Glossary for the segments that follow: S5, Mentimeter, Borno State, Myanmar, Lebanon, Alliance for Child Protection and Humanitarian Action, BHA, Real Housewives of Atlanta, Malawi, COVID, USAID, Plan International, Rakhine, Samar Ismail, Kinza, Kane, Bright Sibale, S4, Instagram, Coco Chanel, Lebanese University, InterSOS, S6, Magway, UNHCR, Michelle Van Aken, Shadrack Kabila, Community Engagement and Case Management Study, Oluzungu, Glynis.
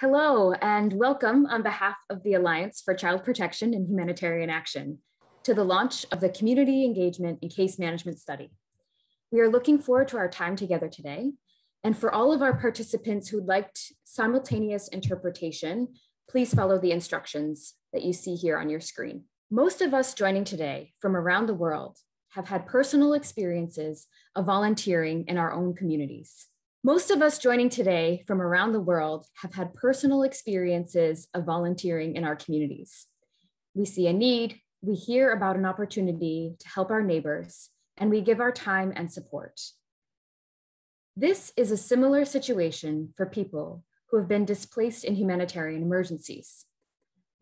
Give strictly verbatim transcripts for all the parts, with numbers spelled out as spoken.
Hello and welcome on behalf of the Alliance for Child Protection and Humanitarian Action to the launch of the Community Engagement and Case Management Study. We are looking forward to our time together today, and for all of our participants who liked simultaneous interpretation, please follow the instructions that you see here on your screen. Most of us joining today from around the world have had personal experiences of volunteering in our own communities. Most of us joining today from around the world have had personal experiences of volunteering in our communities. We see a need, we hear about an opportunity to help our neighbors, and we give our time and support. This is a similar situation for people who have been displaced in humanitarian emergencies.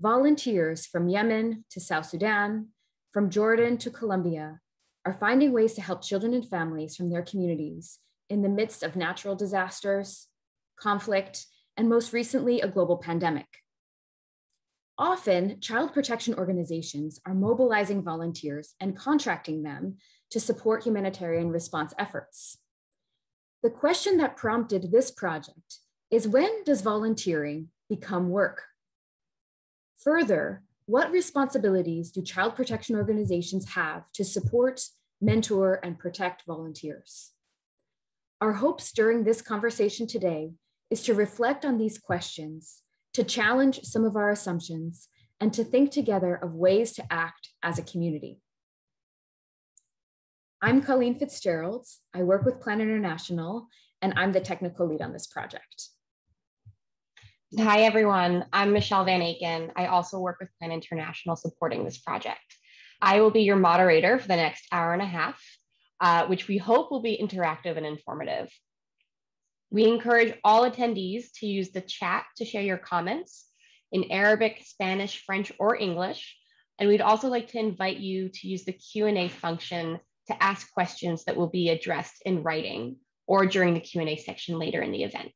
Volunteers from Yemen to South Sudan, from Jordan to Colombia, are finding ways to help children and families from their communities in the midst of natural disasters, conflict, and most recently, a global pandemic. Often, child protection organizations are mobilizing volunteers and contracting them to support humanitarian response efforts. The question that prompted this project is, when does volunteering become work? Further, what responsibilities do child protection organizations have to support, mentor, and protect volunteers? Our hopes during this conversation today is to reflect on these questions, to challenge some of our assumptions, and to think together of ways to act as a community. I'm Colleen Fitzgerald. I work with Plan International, and I'm the technical lead on this project. Hi, everyone. I'm Michelle Van Aken. I also work with Plan International supporting this project. I will be your moderator for the next hour and a half. Uh, which we hope will be interactive and informative. We encourage all attendees to use the chat to share your comments in Arabic, Spanish, French, or English. And we'd also like to invite you to use the Q and A function to ask questions that will be addressed in writing or during the Q and A section later in the event.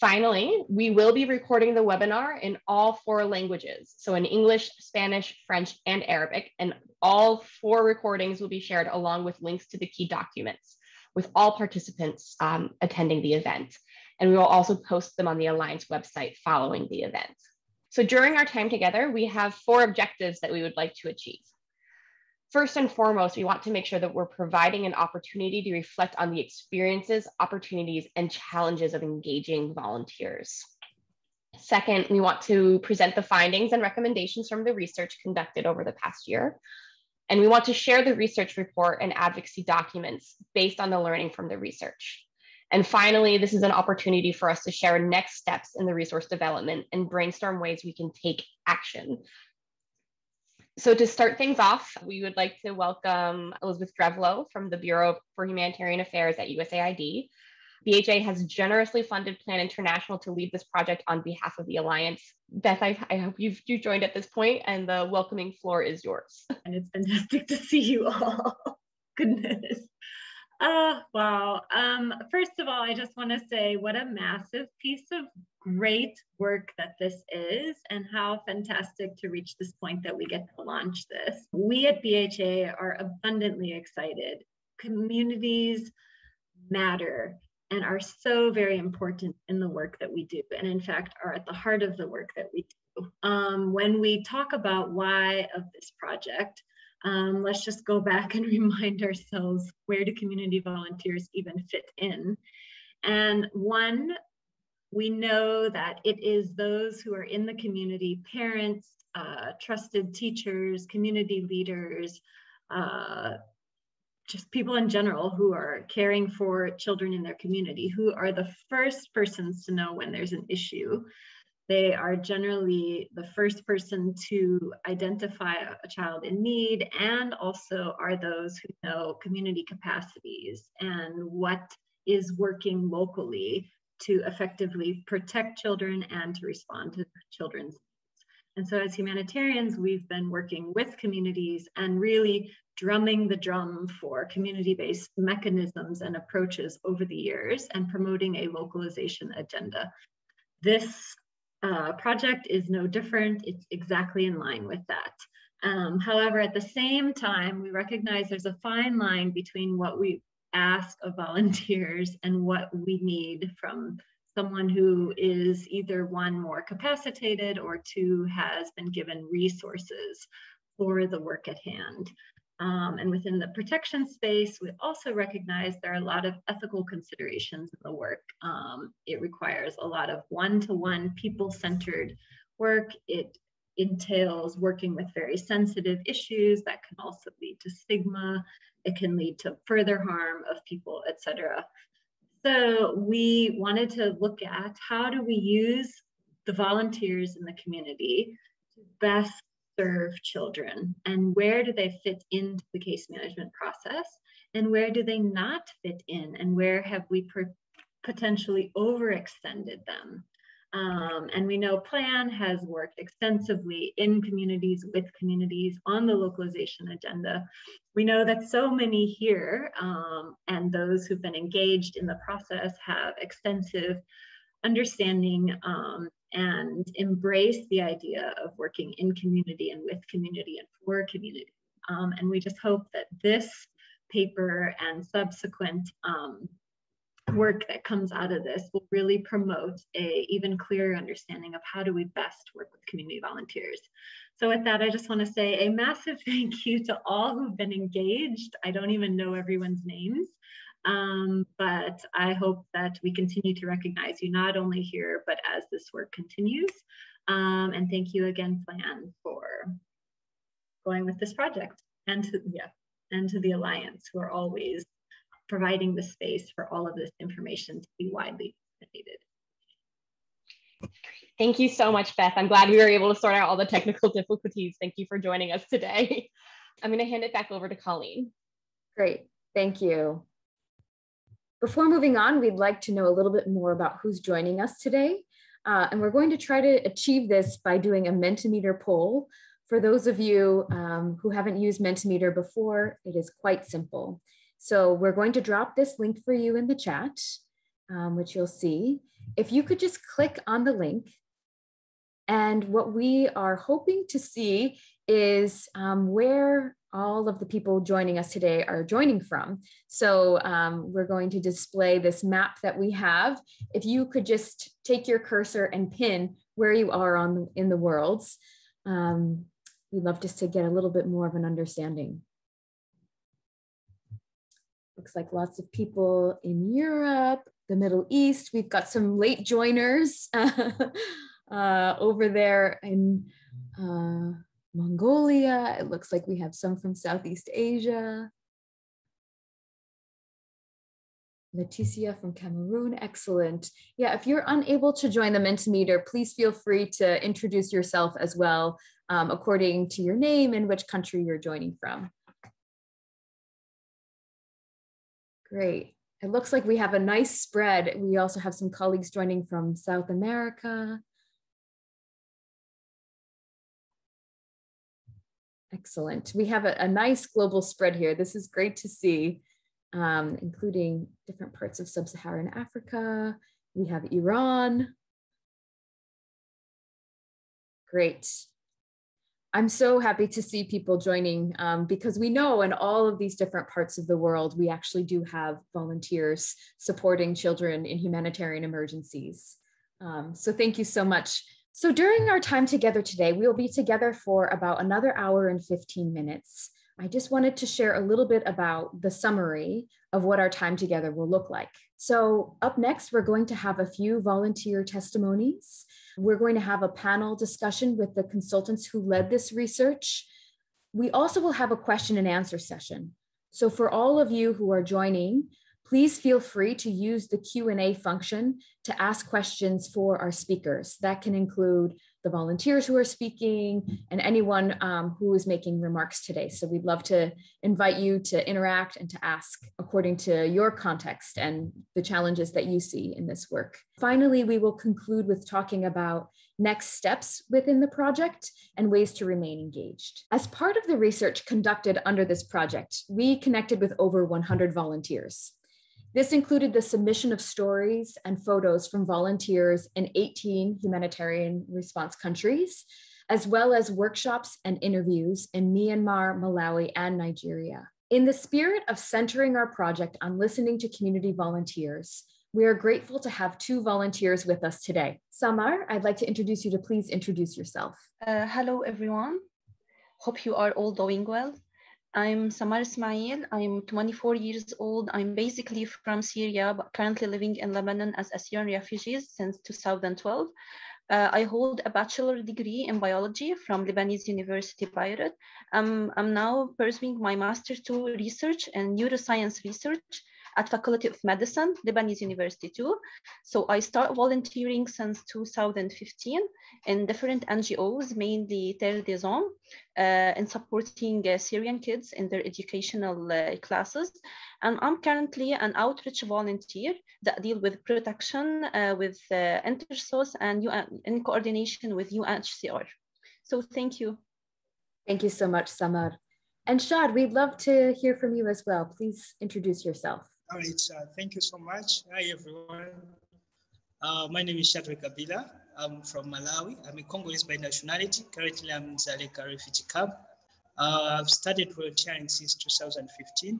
Finally, we will be recording the webinar in all four languages. So in English, Spanish, French, and Arabic, and all four recordings will be shared along with links to the key documents with all participants um, attending the event. And we will also post them on the Alliance website following the event. So during our time together, we have four objectives that we would like to achieve. First and foremost, we want to make sure that we're providing an opportunity to reflect on the experiences, opportunities, and challenges of engaging volunteers. Second, we want to present the findings and recommendations from the research conducted over the past year. And we want to share the research report and advocacy documents based on the learning from the research. And finally, this is an opportunity for us to share next steps in the resource development and brainstorm ways we can take action. So to start things off, we would like to welcome Elizabeth Drevlow from the Bureau for Humanitarian Affairs at U S A I D. B H A has generously funded Plan International to lead this project on behalf of the Alliance. Beth, I, I hope you've you joined at this point, and the welcoming floor is yours. And it's fantastic to see you all. Goodness. Oh, wow. Um, first of all, I just want to say what a massive piece of great work that this is, and how fantastic to reach this point that we get to launch this. We at B H A are abundantly excited. Communities matter and are so very important in the work that we do, and in fact are at the heart of the work that we do. Um, when we talk about why of this project, Um, let's just go back and remind ourselves, where do community volunteers even fit in? And one, we know that it is those who are in the community, parents, uh, trusted teachers, community leaders, uh, just people in general who are caring for children in their community, who are the first persons to know when there's an issue. They are generally the first person to identify a child in need, and also are those who know community capacities and what is working locally to effectively protect children and to respond to children's needs. And so as humanitarians, we've been working with communities and really drumming the drum for community-based mechanisms and approaches over the years, and promoting a localization agenda. This Uh, project is no different. It's exactly in line with that. Um, however, at the same time, we recognize there's a fine line between what we ask of volunteers and what we need from someone who is either one, more capacitated, or two, has been given resources for the work at hand. Um, and within the protection space, we also recognize there are a lot of ethical considerations in the work. Um, it requires a lot of one-to-one people-centered work. It entails working with very sensitive issues that can also lead to stigma. It can lead to further harm of people, et cetera. So we wanted to look at how do we use the volunteers in the community to best serve children, and where do they fit into the case management process, and where do they not fit in, and where have we potentially overextended them. Um, and we know Plan has worked extensively in communities, with communities, on the localization agenda. We know that so many here um, and those who've been engaged in the process have extensive understanding um, and embrace the idea of working in community and with community and for community. Um, and we just hope that this paper and subsequent um, work that comes out of this will really promote a even clearer understanding of how do we best work with community volunteers. So with that, I just want to say a massive thank you to all who've been engaged. I don't even know everyone's names, um, but I hope that we continue to recognize you not only here, but as this work continues. Um, and thank you again, Plan, for going with this project, and to, yeah, and to the Alliance, who are always providing the space for all of this information to be widely disseminated. Thank you so much, Beth. I'm glad we were able to sort out all the technical difficulties. Thank you for joining us today. I'm going to hand it back over to Colleen. Great, thank you. Before moving on, we'd like to know a little bit more about who's joining us today. Uh, and we're going to try to achieve this by doing a Mentimeter poll. For those of you um, who haven't used Mentimeter before, it is quite simple. So we're going to drop this link for you in the chat, um, which you'll see. If you could just click on the link, and what we are hoping to see is um, where all of the people joining us today are joining from. So um, we're going to display this map that we have. If you could just take your cursor and pin where you are on in the world, um, we'd love just to get a little bit more of an understanding. Looks like lots of people in Europe, the Middle East. We've got some late joiners uh, uh, over there in uh, Mongolia. It looks like we have some from Southeast Asia. Leticia from Cameroon, excellent. Yeah, if you're unable to join the Mentimeter, please feel free to introduce yourself as well, um, according to your name and which country you're joining from. Great. It looks like we have a nice spread. We also have some colleagues joining from South America. Excellent. We have a, a nice global spread here. This is great to see, um, including different parts of sub-Saharan Africa. We have Iran. Great. I'm so happy to see people joining um, because we know in all of these different parts of the world, we actually do have volunteers supporting children in humanitarian emergencies. Um, so thank you so much. So during our time together today, we'll be together for about another hour and fifteen minutes. I just wanted to share a little bit about the summary of what our time together will look like. So up next, we're going to have a few volunteer testimonies. We're going to have a panel discussion with the consultants who led this research. We also will have a question and answer session. So for all of you who are joining, please feel free to use the Q and A function to ask questions for our speakers. That can include the volunteers who are speaking and anyone um, who is making remarks today. So we'd love to invite you to interact and to ask according to your context and the challenges that you see in this work. Finally, we will conclude with talking about next steps within the project and ways to remain engaged. As part of the research conducted under this project, we connected with over one hundred volunteers. This included the submission of stories and photos from volunteers in eighteen humanitarian response countries, as well as workshops and interviews in Myanmar, Malawi, and Nigeria. In the spirit of centering our project on listening to community volunteers, We are grateful to have two volunteers with us today. Samar, I'd like to introduce you to please introduce yourself. Uh, hello, everyone. Hope you are all doing well. I'm Samar Ismail. I'm twenty-four years old. I'm basically from Syria, but currently living in Lebanon as a Syrian refugee since two thousand twelve. Uh, I hold a bachelor degree in biology from Lebanese University, Beirut. Um, I'm now pursuing my master's two research and neuroscience research at Faculty of Medicine, Lebanese University too. So I start volunteering since two thousand fifteen in different N G Os, mainly Terre des Hommes, uh, in supporting uh, Syrian kids in their educational uh, classes. And I'm currently an outreach volunteer that deal with protection uh, with uh, InterSOS and U N, in coordination with U N H C R. So thank you. Thank you so much, Samar. And Shad, we'd love to hear from you as well. Please introduce yourself. All right, uh, thank you so much. Hi, everyone. Uh, my name is Shadrack Kabila. I'm from Malawi. I'm a Congolese by nationality. Currently, I'm in Dzaleka refugee camp. Uh, I've started volunteering since two thousand fifteen,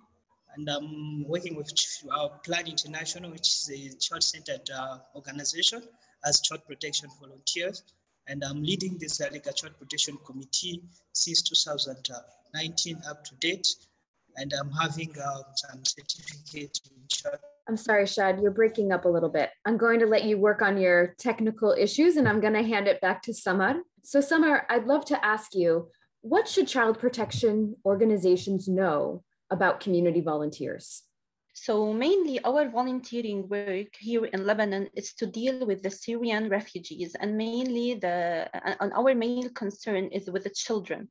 and I'm working with uh, Plan International, which is a child-centered uh, organization, as child protection volunteers. And I'm leading the Dzaleka Child Protection Committee since two thousand nineteen up to date. And I'm having uh, some certificate in child. I'm sorry, Shad, you're breaking up a little bit. I'm going to let you work on your technical issues and I'm going to hand it back to Samar. So Samar, I'd love to ask you, what should child protection organizations know about community volunteers? So mainly our volunteering work here in Lebanon is to deal with the Syrian refugees, and mainly the and our main concern is with the children.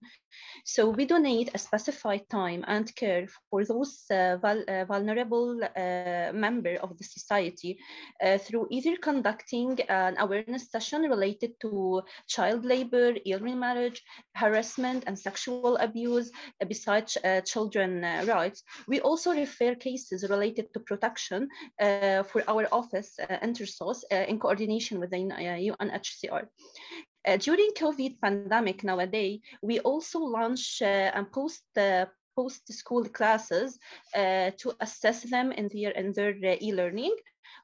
So we donate a specified time and care for those uh, vul uh, vulnerable uh, member of the society uh, through either conducting an awareness session related to child labor, ill marriage, harassment and sexual abuse, uh, besides uh, children's uh, rights. We also refer cases related to protection uh, for our office, uh, InterSOS, uh, in coordination with the uh, U N H C R. Uh, during COVID pandemic nowadays, we also launch uh, and post uh, post-school classes uh, to assess them in their, in their uh, e-learning.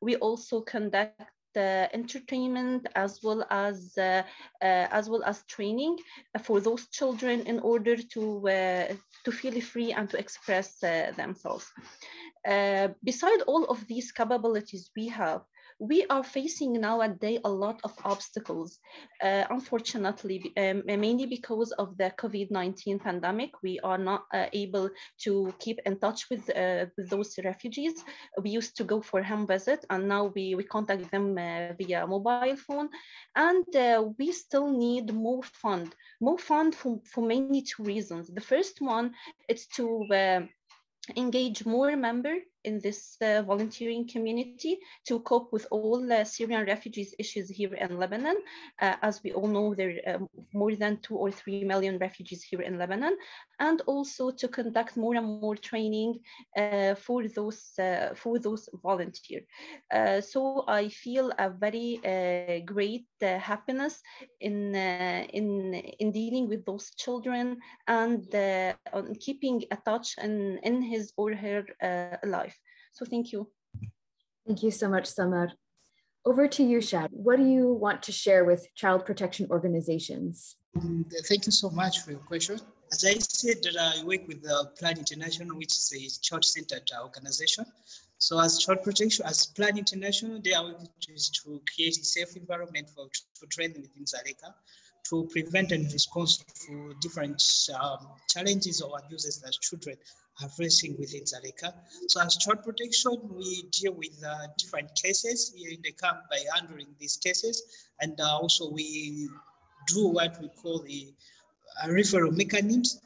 We also conduct Uh, entertainment as well as uh, uh, as well as training for those children in order to uh, to feel free and to express uh, themselves. Uh, beside all of these capabilities we have, we are facing nowadays a lot of obstacles, uh, unfortunately, um, mainly because of the COVID nineteen pandemic. We are not uh, able to keep in touch with, uh, with those refugees. We used to go for home visit, and now we, we contact them uh, via mobile phone. And uh, we still need more fund, more fund for, for mainly two reasons. The first one is to uh, engage more members in this uh, volunteering community to cope with all uh, Syrian refugees issues here in Lebanon. Uh, as we all know, there are um, more than two or three million refugees here in Lebanon, and also to conduct more and more training uh, for those uh, for those volunteers. Uh, so I feel a very uh, great uh, happiness in uh, in in dealing with those children and uh, on keeping a touch in in his or her uh, life. So thank you. Thank you so much, Samar. Over to you, Shad. What do you want to share with child protection organizations? Um, thank you so much for your question. As I said, that I work with the Plan International, which is a child-centered organization. So as child protection, as Plan International, their work is to create a safe environment for, for training within Dzaleka, to prevent and response to different um, challenges or abuses that children are facing within Dzaleka. So as child protection, we deal with uh, different cases here in the camp by handling these cases. And uh, also we do what we call the uh, referral mechanisms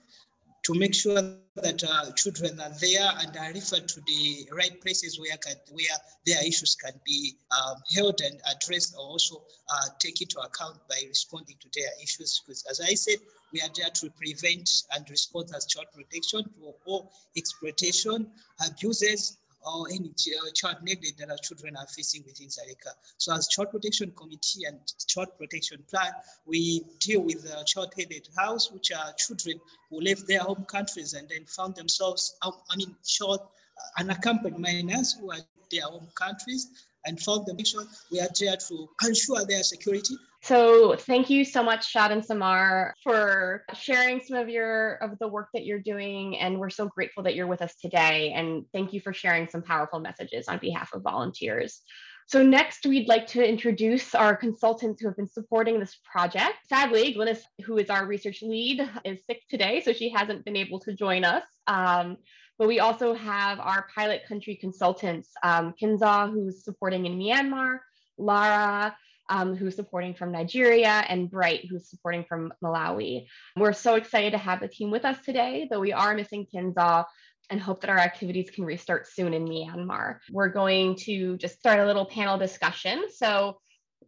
to make sure that uh, children are there and are referred to the right places where can, where their issues can be um, held and addressed, or also uh, take into account by responding to their issues. Because as I said, we are there to prevent and respond as child protection to all exploitation, abuses, or any child neglect that our children are facing within Dzaleka. So as Child Protection Committee and Child Protection Plan, we deal with uh, child-headed house, which are children who left their home countries and then found themselves, I mean, child, uh, unaccompanied minors who are in their home countries. and form the mission we are there to ensure their security. So thank you so much, Shad and Samar, for sharing some of your of the work that you're doing. And we're so grateful that you're with us today. And thank you for sharing some powerful messages on behalf of volunteers. So next, we'd like to introduce our consultants who have been supporting this project. Sadly, Glynis, who is our research lead, is sick today, so she hasn't been able to join us. Um, but we also have our pilot country consultants, um, Kinza, who's supporting in Myanmar, Lara, Um, who's supporting from Nigeria, and Bright, who's supporting from Malawi. We're so excited to have the team with us today, though we are missing Kinza, and hope that our activities can restart soon in Myanmar. We're going to just start a little panel discussion. So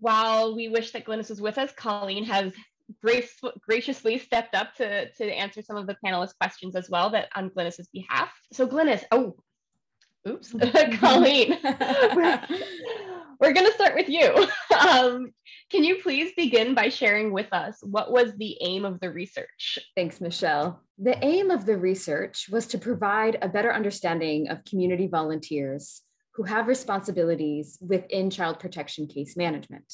while we wish that Glynis was with us, Colleen has grace, graciously stepped up to, to answer some of the panelists' questions as well that on Glynis's behalf. So Glynis, oh, oops, Colleen. We're going to start with you. Um, can you please begin by sharing with us what was the aim of the research? Thanks, Michelle. The aim of the research was to provide a better understanding of community volunteers who have responsibilities within child protection case management.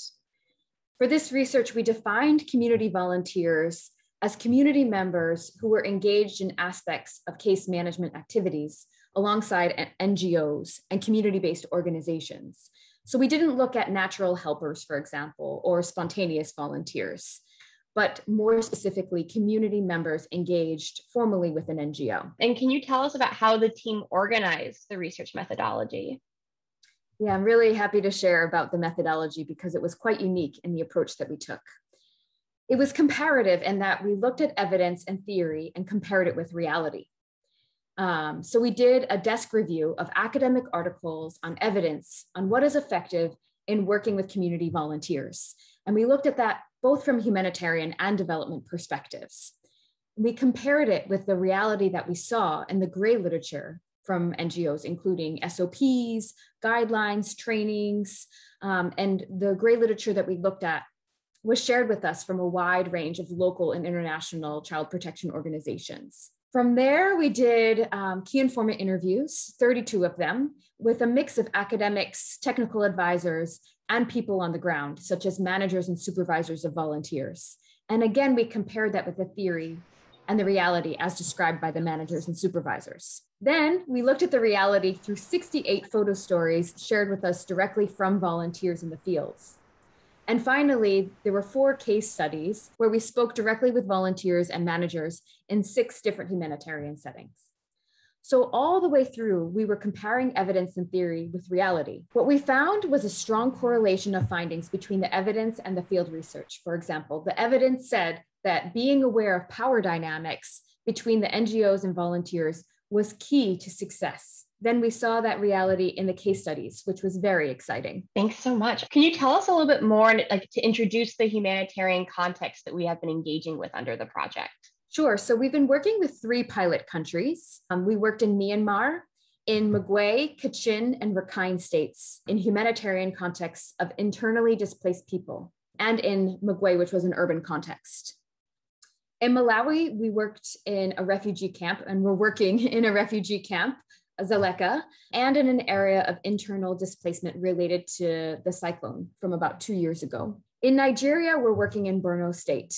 For this research, we defined community volunteers as community members who were engaged in aspects of case management activities alongside N G Os and community-based organizations. So we didn't look at natural helpers, for example, or spontaneous volunteers, but more specifically, community members engaged formally with an N G O. And can you tell us about how the team organized the research methodology? Yeah, I'm really happy to share about the methodology because it was quite unique in the approach that we took. It was comparative in that we looked at evidence and theory and compared it with reality. Um, so we did a desk review of academic articles on evidence on what is effective in working with community volunteers. And we looked at that both from humanitarian and development perspectives. We compared it with the reality that we saw in the gray literature from N G Os, including S O Ps, guidelines, trainings, um, and the gray literature that we looked at was shared with us from a wide range of local and international child protection organizations. From there, we did um, key informant interviews, thirty-two of them, with a mix of academics, technical advisors, and people on the ground, such as managers and supervisors of volunteers. And again, we compared that with the theory and the reality as described by the managers and supervisors. Then we looked at the reality through sixty-eight photo stories shared with us directly from volunteers in the fields. And finally, there were four case studies where we spoke directly with volunteers and managers in six different humanitarian settings. So all the way through, we were comparing evidence and theory with reality. What we found was a strong correlation of findings between the evidence and the field research. For example, the evidence said that being aware of power dynamics between the N G Os and volunteers was key to success. Then we saw that reality in the case studies, which was very exciting. Thanks so much. Can you tell us a little bit more, like, to introduce the humanitarian context that we have been engaging with under the project? Sure. So we've been working with three pilot countries. Um, we worked in Myanmar, in Magway, Kachin, and Rakhine states in humanitarian contexts of internally displaced people, and in Magway, which was an urban context. In Malawi, we worked in a refugee camp, and we're working in a refugee camp, Dzaleka, and in an area of internal displacement related to the cyclone from about two years ago. In Nigeria, we're working in Borno State.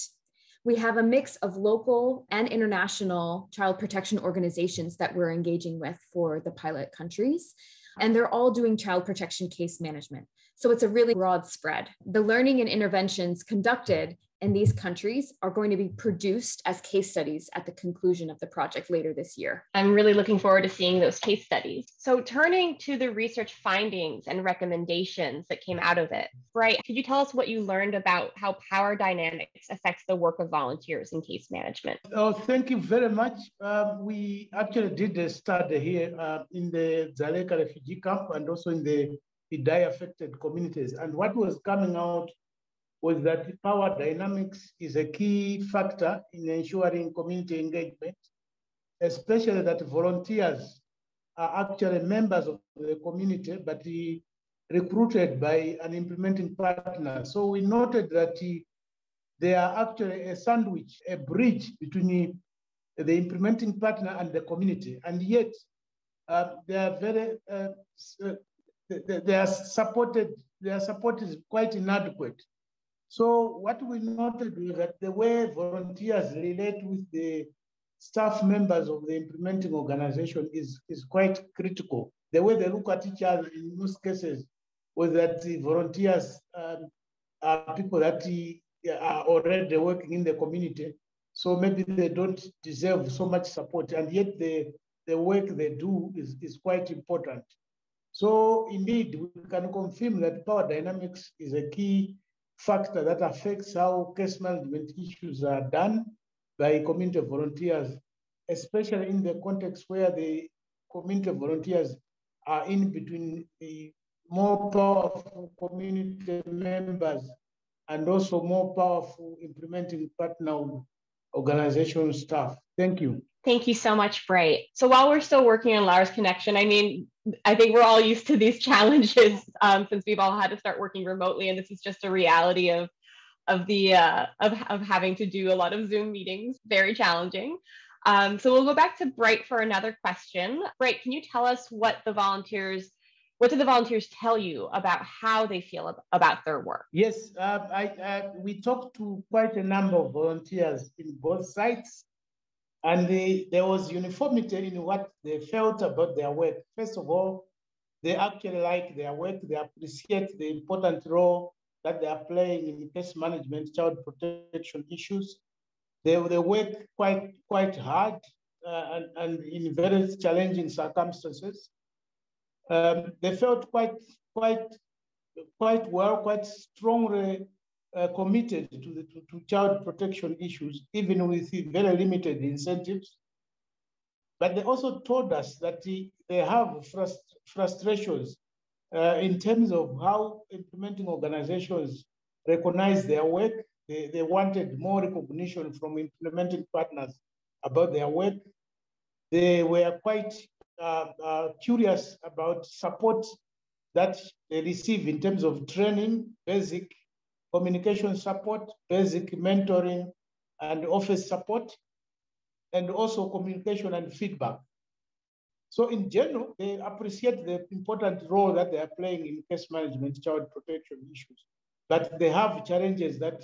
We have a mix of local and international child protection organizations that we're engaging with for the pilot countries, and they're all doing child protection case management. So it's a really broad spread. The learning and interventions conducted in these countries are going to be produced as case studies at the conclusion of the project later this year. I'm really looking forward to seeing those case studies. So turning to the research findings and recommendations that came out of it, Bright, could you tell us what you learned about how power dynamics affects the work of volunteers in case management? Oh, thank you very much. Uh, we actually did a study here uh, in the Dzaleka refugee camp and also in the die affected communities. And what was coming out was that power dynamics is a key factor in ensuring community engagement, especially that volunteers are actually members of the community, but recruited by an implementing partner. So we noted that they are actually a sandwich, a bridge between the implementing partner and the community. And yet uh, they are very uh, they are supported, their support is quite inadequate. So what we noted was that the way volunteers relate with the staff members of the implementing organization is, is quite critical. The way they look at each other in most cases was that the volunteers um, are people that are already working in the community. So maybe they don't deserve so much support, and yet the, the work they do is, is quite important. So indeed, we can confirm that power dynamics is a key factor that affects how case management issues are done by community volunteers, especially in the context where the community volunteers are in between the more powerful community members and also more powerful implementing partner organizational staff. Thank you. Thank you so much, Bright. So while we're still working on Lara's connection, I mean, I think we're all used to these challenges um, since we've all had to start working remotely, and this is just a reality of of the uh, of, of having to do a lot of Zoom meetings. Very challenging. Um, so we'll go back to Bright for another question. Bright, can you tell us what the volunteers, what do the volunteers tell you about how they feel about their work? Yes, uh, I, uh, we talked to quite a number of volunteers in both sites, and they, there was uniformity in what they felt about their work. First of all, they actually like their work. They appreciate the important role that they are playing in case management, child protection issues. They, they work quite, quite hard uh, and, and in very challenging circumstances. Um, they felt quite, quite, quite well, quite strongly uh, committed to, the, to, to child protection issues, even with very limited incentives. But they also told us that the, they have frust frustrations uh, in terms of how implementing organizations recognize their work. They, they wanted more recognition from implementing partners about their work. They were quite Uh, uh, curious about support that they receive in terms of training, basic communication support, basic mentoring and office support, and also communication and feedback. So in general, they appreciate the important role that they are playing in case management, child protection issues, but they have challenges that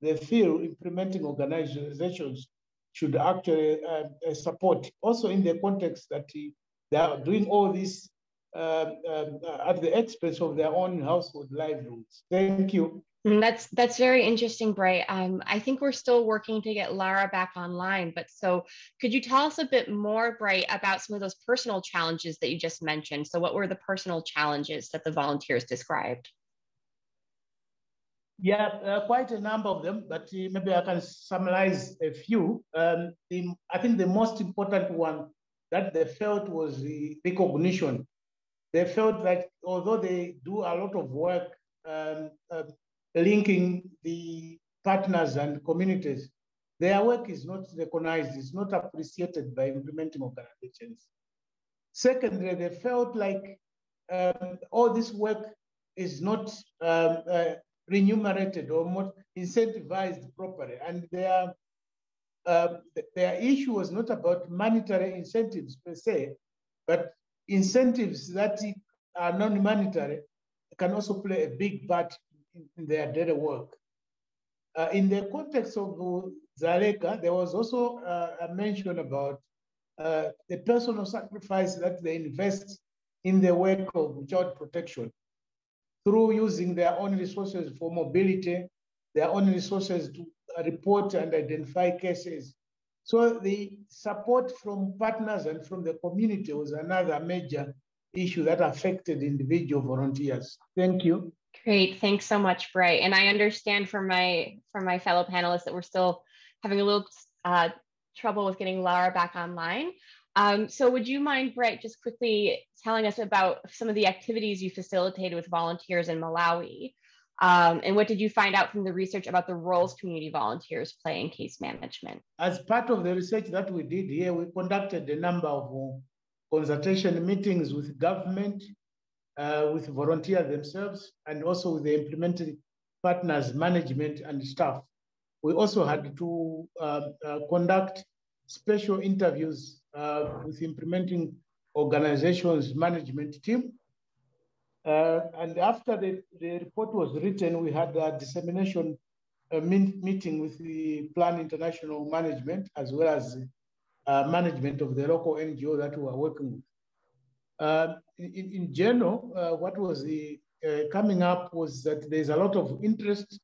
they feel implementing organizations should actually uh, support. Also in the context that he, they are doing all this um, um, at the expense of their own household livelihoods. Thank you. That's that's very interesting, Bright. Um, I think we're still working to get Lara back online, but so could you tell us a bit more, Bright, about some of those personal challenges that you just mentioned? So what were the personal challenges that the volunteers described? Yeah, uh, quite a number of them, but uh, maybe I can summarize a few. Um, the, I think the most important one that they felt was the recognition. They felt that although they do a lot of work um, uh, linking the partners and communities, their work is not recognized, it's not appreciated by implementing organizations. Secondly, they felt like um, all this work is not um, uh, remunerated or more incentivized properly, and their Uh, their issue was not about monetary incentives per se, but incentives that are non-monetary can also play a big part in their daily work. Uh, in the context of Dzaleka, there was also uh, a mention about uh, the personal sacrifice that they invest in the work of child protection through using their own resources for mobility, their own resources to report and identify cases. So the support from partners and from the community was another major issue that affected individual volunteers. Thank you. Great, thanks so much, Bright. And I understand from my from my fellow panelists that we're still having a little uh, trouble with getting Lara back online. Um, so would you mind, Bright, just quickly telling us about some of the activities you facilitated with volunteers in Malawi? Um, and what did you find out from the research about the roles community volunteers play in case management? As part of the research that we did here, we conducted a number of consultation meetings with government, uh, with volunteers themselves, and also with the implementing partners, management, and staff. We also had to uh, uh, conduct special interviews uh, with implementing organizations' management team. Uh, and after the, the report was written, we had a dissemination uh, meeting with the Plan International management, as well as uh, management of the local N G O that we are working with. Uh, in, in general, uh, what was the, uh, coming up was that there's a lot of interest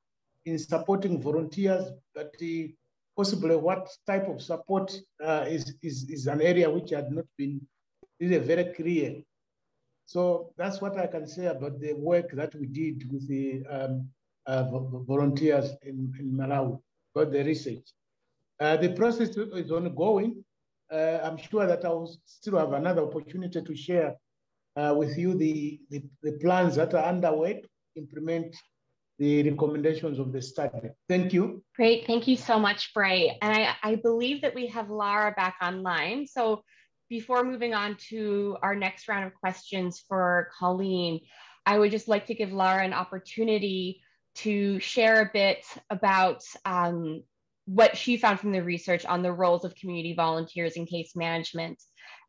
in supporting volunteers, but the, possibly what type of support uh, is, is, is an area which had not been really very clear. So that's what I can say about the work that we did with the um, uh, volunteers in, in Malawi for the research. Uh, the process is ongoing. Uh, I'm sure that I will still have another opportunity to share uh, with you the, the, the plans that are underway to implement the recommendations of the study. Thank you. Great, thank you so much, Bright. And I, I believe that we have Lara back online. So before moving on to our next round of questions for Colleen, I would just like to give Lara an opportunity to share a bit about um, what she found from the research on the roles of community volunteers in case management,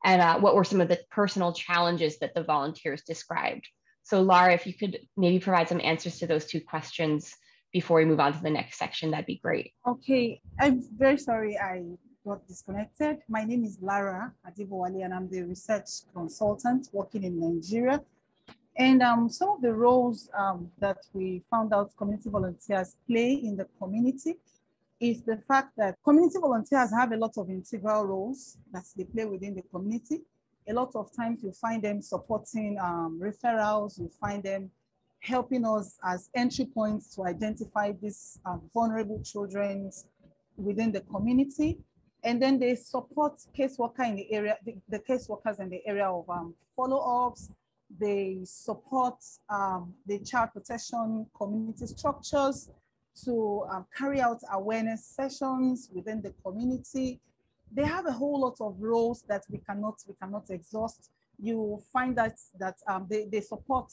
and uh, what were some of the personal challenges that the volunteers described. So Lara, if you could maybe provide some answers to those two questions before we move on to the next section, that'd be great. Okay, I'm very sorry I got disconnected. My name is Lara Adebowale, and I'm the research consultant working in Nigeria. And um, some of the roles um, that we found out community volunteers play in the community is the fact that community volunteers have a lot of integral roles that they play within the community. A lot of times you find them supporting um, referrals, you find them helping us as entry points to identify these um, vulnerable children within the community. And then they support caseworker in the area, the, the caseworkers in the area of um, follow-ups. They support um, the child protection community structures to um, carry out awareness sessions within the community. They have a whole lot of roles that we cannot we cannot exhaust. You find that that um, they, they support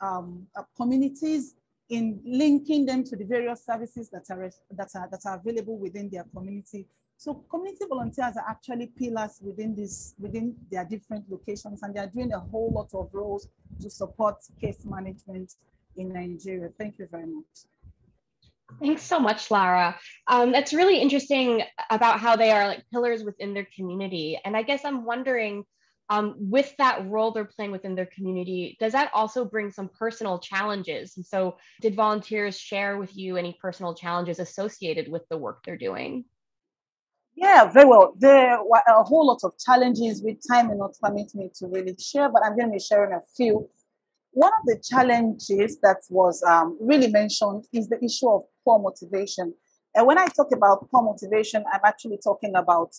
um, uh, communities in linking them to the various services that are that are that are available within their community. So community volunteers are actually pillars within this within their different locations, and they are doing a whole lot of roles to support case management in Nigeria. Thank you very much. Thanks so much, Lara. Um, that's really interesting about how they are like pillars within their community. And I guess I'm wondering, um, with that role they're playing within their community, does that also bring some personal challenges? And so did volunteers share with you any personal challenges associated with the work they're doing? Yeah, very well. There were a whole lot of challenges with time and not permit me to really share, but I'm going to be sharing a few. One of the challenges that was um, really mentioned is the issue of poor motivation. And when I talk about poor motivation, I'm actually talking about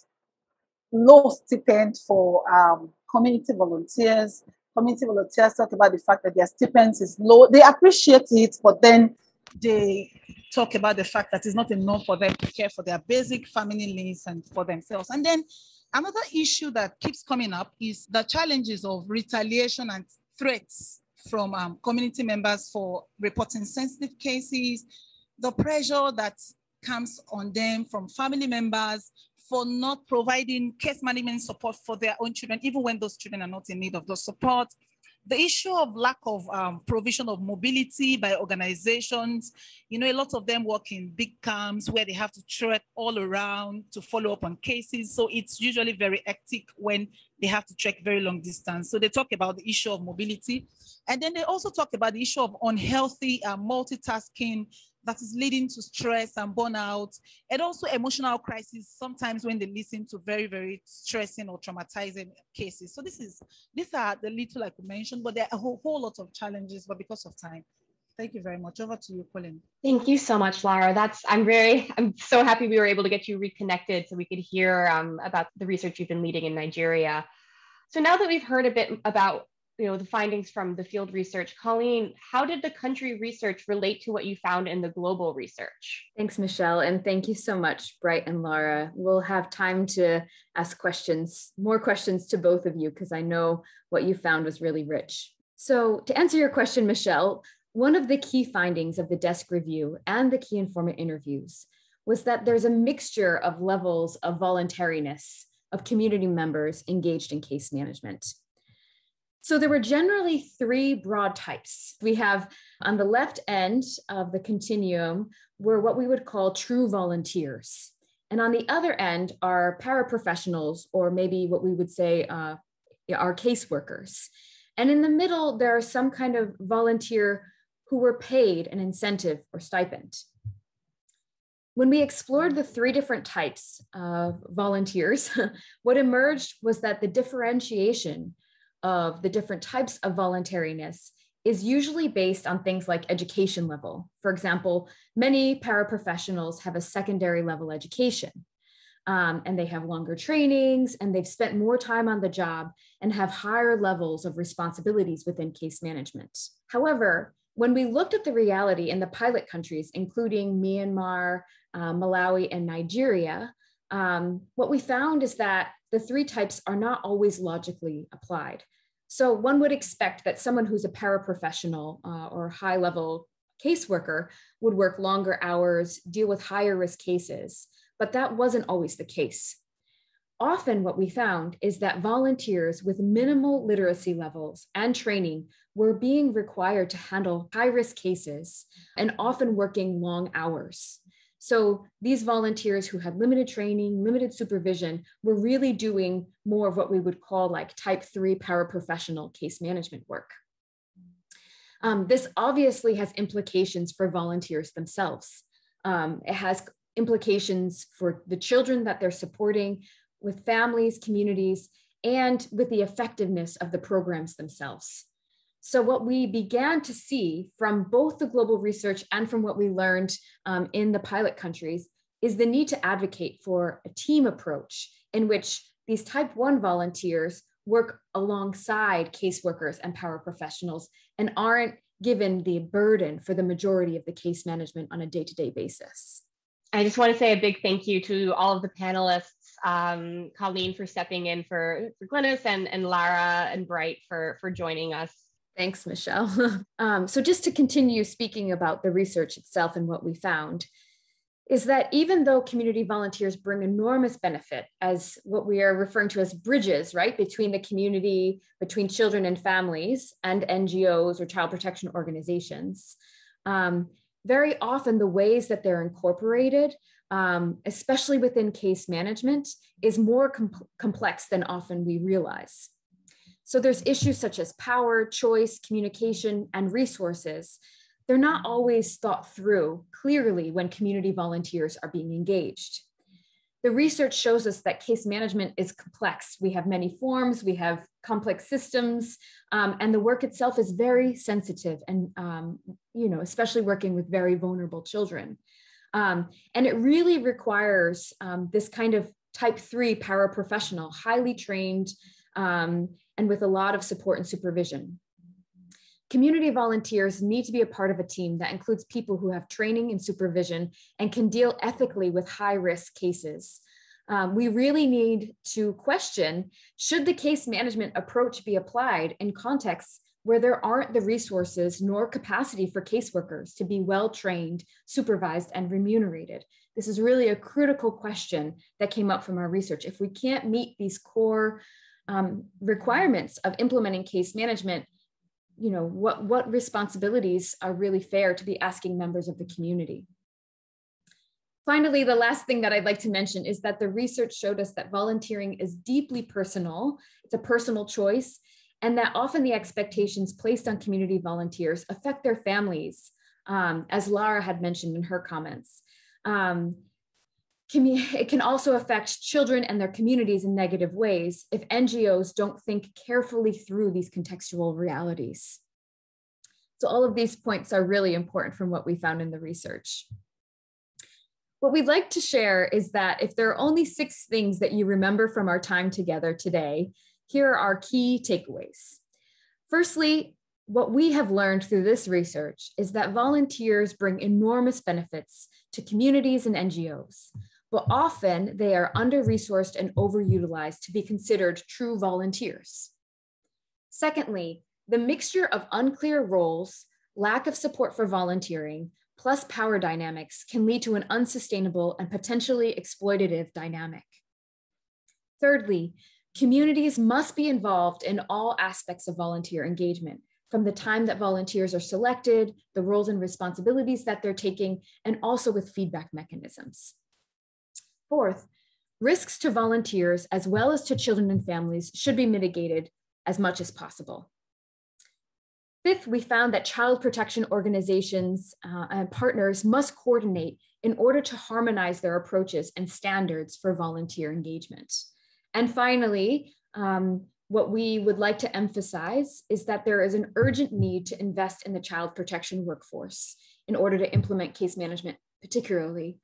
low stipend for um, community volunteers. Community volunteers talk about the fact that their stipends is low. They appreciate it, but then they talk about the fact that it's not enough for them to care for their basic family needs and for themselves. And then another issue that keeps coming up is the challenges of retaliation and threats from um, community members for reporting sensitive cases, the pressure that comes on them from family members for not providing case management support for their own children, even when those children are not in need of the support. The issue of lack of um, provision of mobility by organizations. You know, a lot of them work in big camps where they have to trek all around to follow up on cases. So it's usually very hectic when they have to trek very long distance. So they talk about the issue of mobility. And then they also talk about the issue of unhealthy uh, multitasking that is leading to stress and burnout, and also emotional crisis sometimes when they listen to very, very stressing or traumatizing cases. So this is, these are the little I could mention, but there are a whole, whole lot of challenges, but because of time. Thank you very much. Over to you, Colleen. Thank you so much, Lara. That's, I'm very, I'm so happy we were able to get you reconnected so we could hear um, about the research you've been leading in Nigeria. So now that we've heard a bit about you know, the findings from the field research. Colleen, how did the country research relate to what you found in the global research? Thanks, Michelle, and thank you so much, Bright and Lara. We'll have time to ask questions, more questions to both of you, because I know what you found was really rich. So to answer your question, Michelle, one of the key findings of the desk review and the key informant interviews was that there's a mixture of levels of voluntariness of community members engaged in case management. So there were generally three broad types. We have on the left end of the continuum were what we would call true volunteers. And on the other end are paraprofessionals, or maybe what we would say uh, are caseworkers. And in the middle, there are some kind of volunteer who were paid an incentive or stipend. When we explored the three different types of volunteers, what emerged was that the differentiation of the different types of voluntariness is usually based on things like education level. For example, many paraprofessionals have a secondary level education, um, and they have longer trainings, and they've spent more time on the job and have higher levels of responsibilities within case management. However, when we looked at the reality in the pilot countries, including Myanmar, uh, Malawi, and Nigeria, um, what we found is that the three types are not always logically applied. So one would expect that someone who's a paraprofessional uh, or high-level caseworker would work longer hours, deal with higher-risk cases, but that wasn't always the case. Often what we found is that volunteers with minimal literacy levels and training were being required to handle high-risk cases and often working long hours. So these volunteers who had limited training, limited supervision, were really doing more of what we would call like type three paraprofessional case management work. Um, this obviously has implications for volunteers themselves. Um, it has implications for the children that they're supporting, with families, communities, and with the effectiveness of the programs themselves. So what we began to see from both the global research and from what we learned um, in the pilot countries is the need to advocate for a team approach in which these type one volunteers work alongside caseworkers and paraprofessionals and aren't given the burden for the majority of the case management on a day-to-day basis. I just want to say a big thank you to all of the panelists, um, Colleen for stepping in for, for Glynis, and, and Lara and Bright for, for joining us. Thanks, Michelle. um, so just to continue speaking about the research itself and what we found is that even though community volunteers bring enormous benefit as what we are referring to as bridges, right, between the community, between children and families, and N G Os or child protection organizations, um, very often the ways that they're incorporated, um, especially within case management, is more com- complex than often we realize. So there's issues such as power, choice, communication, and resources. They're not always thought through clearly when community volunteers are being engaged. The research shows us that case management is complex. We have many forms, we have complex systems, um, and the work itself is very sensitive and, um, you know, especially working with very vulnerable children. Um, and it really requires um, this kind of type three paraprofessional, highly trained, Um, and with a lot of support and supervision. Community volunteers need to be a part of a team that includes people who have training and supervision and can deal ethically with high-risk cases. Um, we really need to question, should the case management approach be applied in contexts where there aren't the resources nor capacity for caseworkers to be well-trained, supervised, and remunerated? This is really a critical question that came up from our research. If we can't meet these core Um, requirements of implementing case management, you know, what, what responsibilities are really fair to be asking members of the community. Finally, the last thing that I'd like to mention is that the research showed us that volunteering is deeply personal. It's a personal choice, and that often the expectations placed on community volunteers affect their families, um, as Lara had mentioned in her comments. Um, It can also affect children and their communities in negative ways if N G Os don't think carefully through these contextual realities. So all of these points are really important from what we found in the research. What we'd like to share is that if there are only six things that you remember from our time together today, here are our key takeaways. Firstly, what we have learned through this research is that volunteers bring enormous benefits to communities and N G Os. But often they are under-resourced and overutilized to be considered true volunteers. Secondly, the mixture of unclear roles, lack of support for volunteering, plus power dynamics can lead to an unsustainable and potentially exploitative dynamic. Thirdly, Communities must be involved in all aspects of volunteer engagement, from the time that volunteers are selected, the roles and responsibilities that they're taking, and also with feedback mechanisms. Fourth, risks to volunteers as well as to children and families should be mitigated as much as possible. Fifth, we found that child protection organizations uh, and partners must coordinate in order to harmonize their approaches and standards for volunteer engagement. And finally, um, what we would like to emphasize is that there is an urgent need to invest in the child protection workforce in order to implement case management, particularly.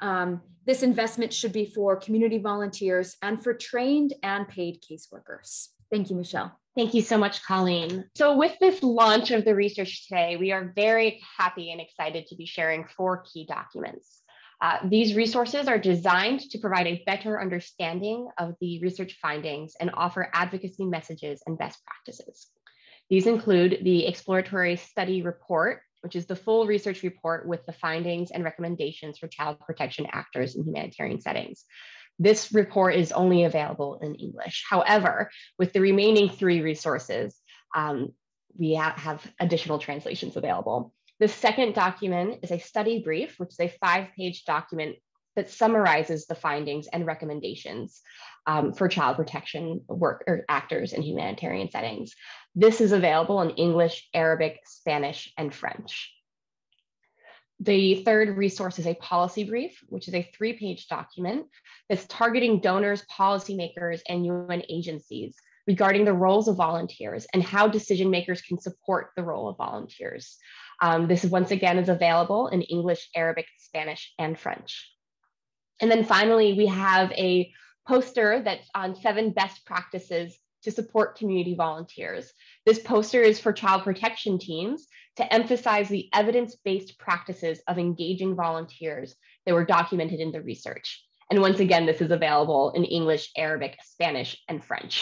Um, this investment should be for community volunteers and for trained and paid caseworkers. Thank you, Michelle. Thank you so much, Colleen. So with this launch of the research today, we are very happy and excited to be sharing four key documents. Uh, these resources are designed to provide a better understanding of the research findings and offer advocacy messages and best practices. These include the exploratory study report, which is the full research report with the findings and recommendations for child protection actors in humanitarian settings. This report is only available in English. However, with the remaining three resources, um, we ha have additional translations available. The second document is a study brief, which is a five-page document that summarizes the findings and recommendations um, for child protection work or actors in humanitarian settings. This is available in English, Arabic, Spanish, and French. The third resource is a policy brief, which is a three-page document that's targeting donors, policymakers, and U N agencies regarding the roles of volunteers and how decision makers can support the role of volunteers. Um, this, once again, is available in English, Arabic, Spanish, and French. And then finally, we have a poster that's on seven best practices to support community volunteers. This poster is for child protection teams to emphasize the evidence-based practices of engaging volunteers that were documented in the research. And once again, this is available in English, Arabic, Spanish, and French.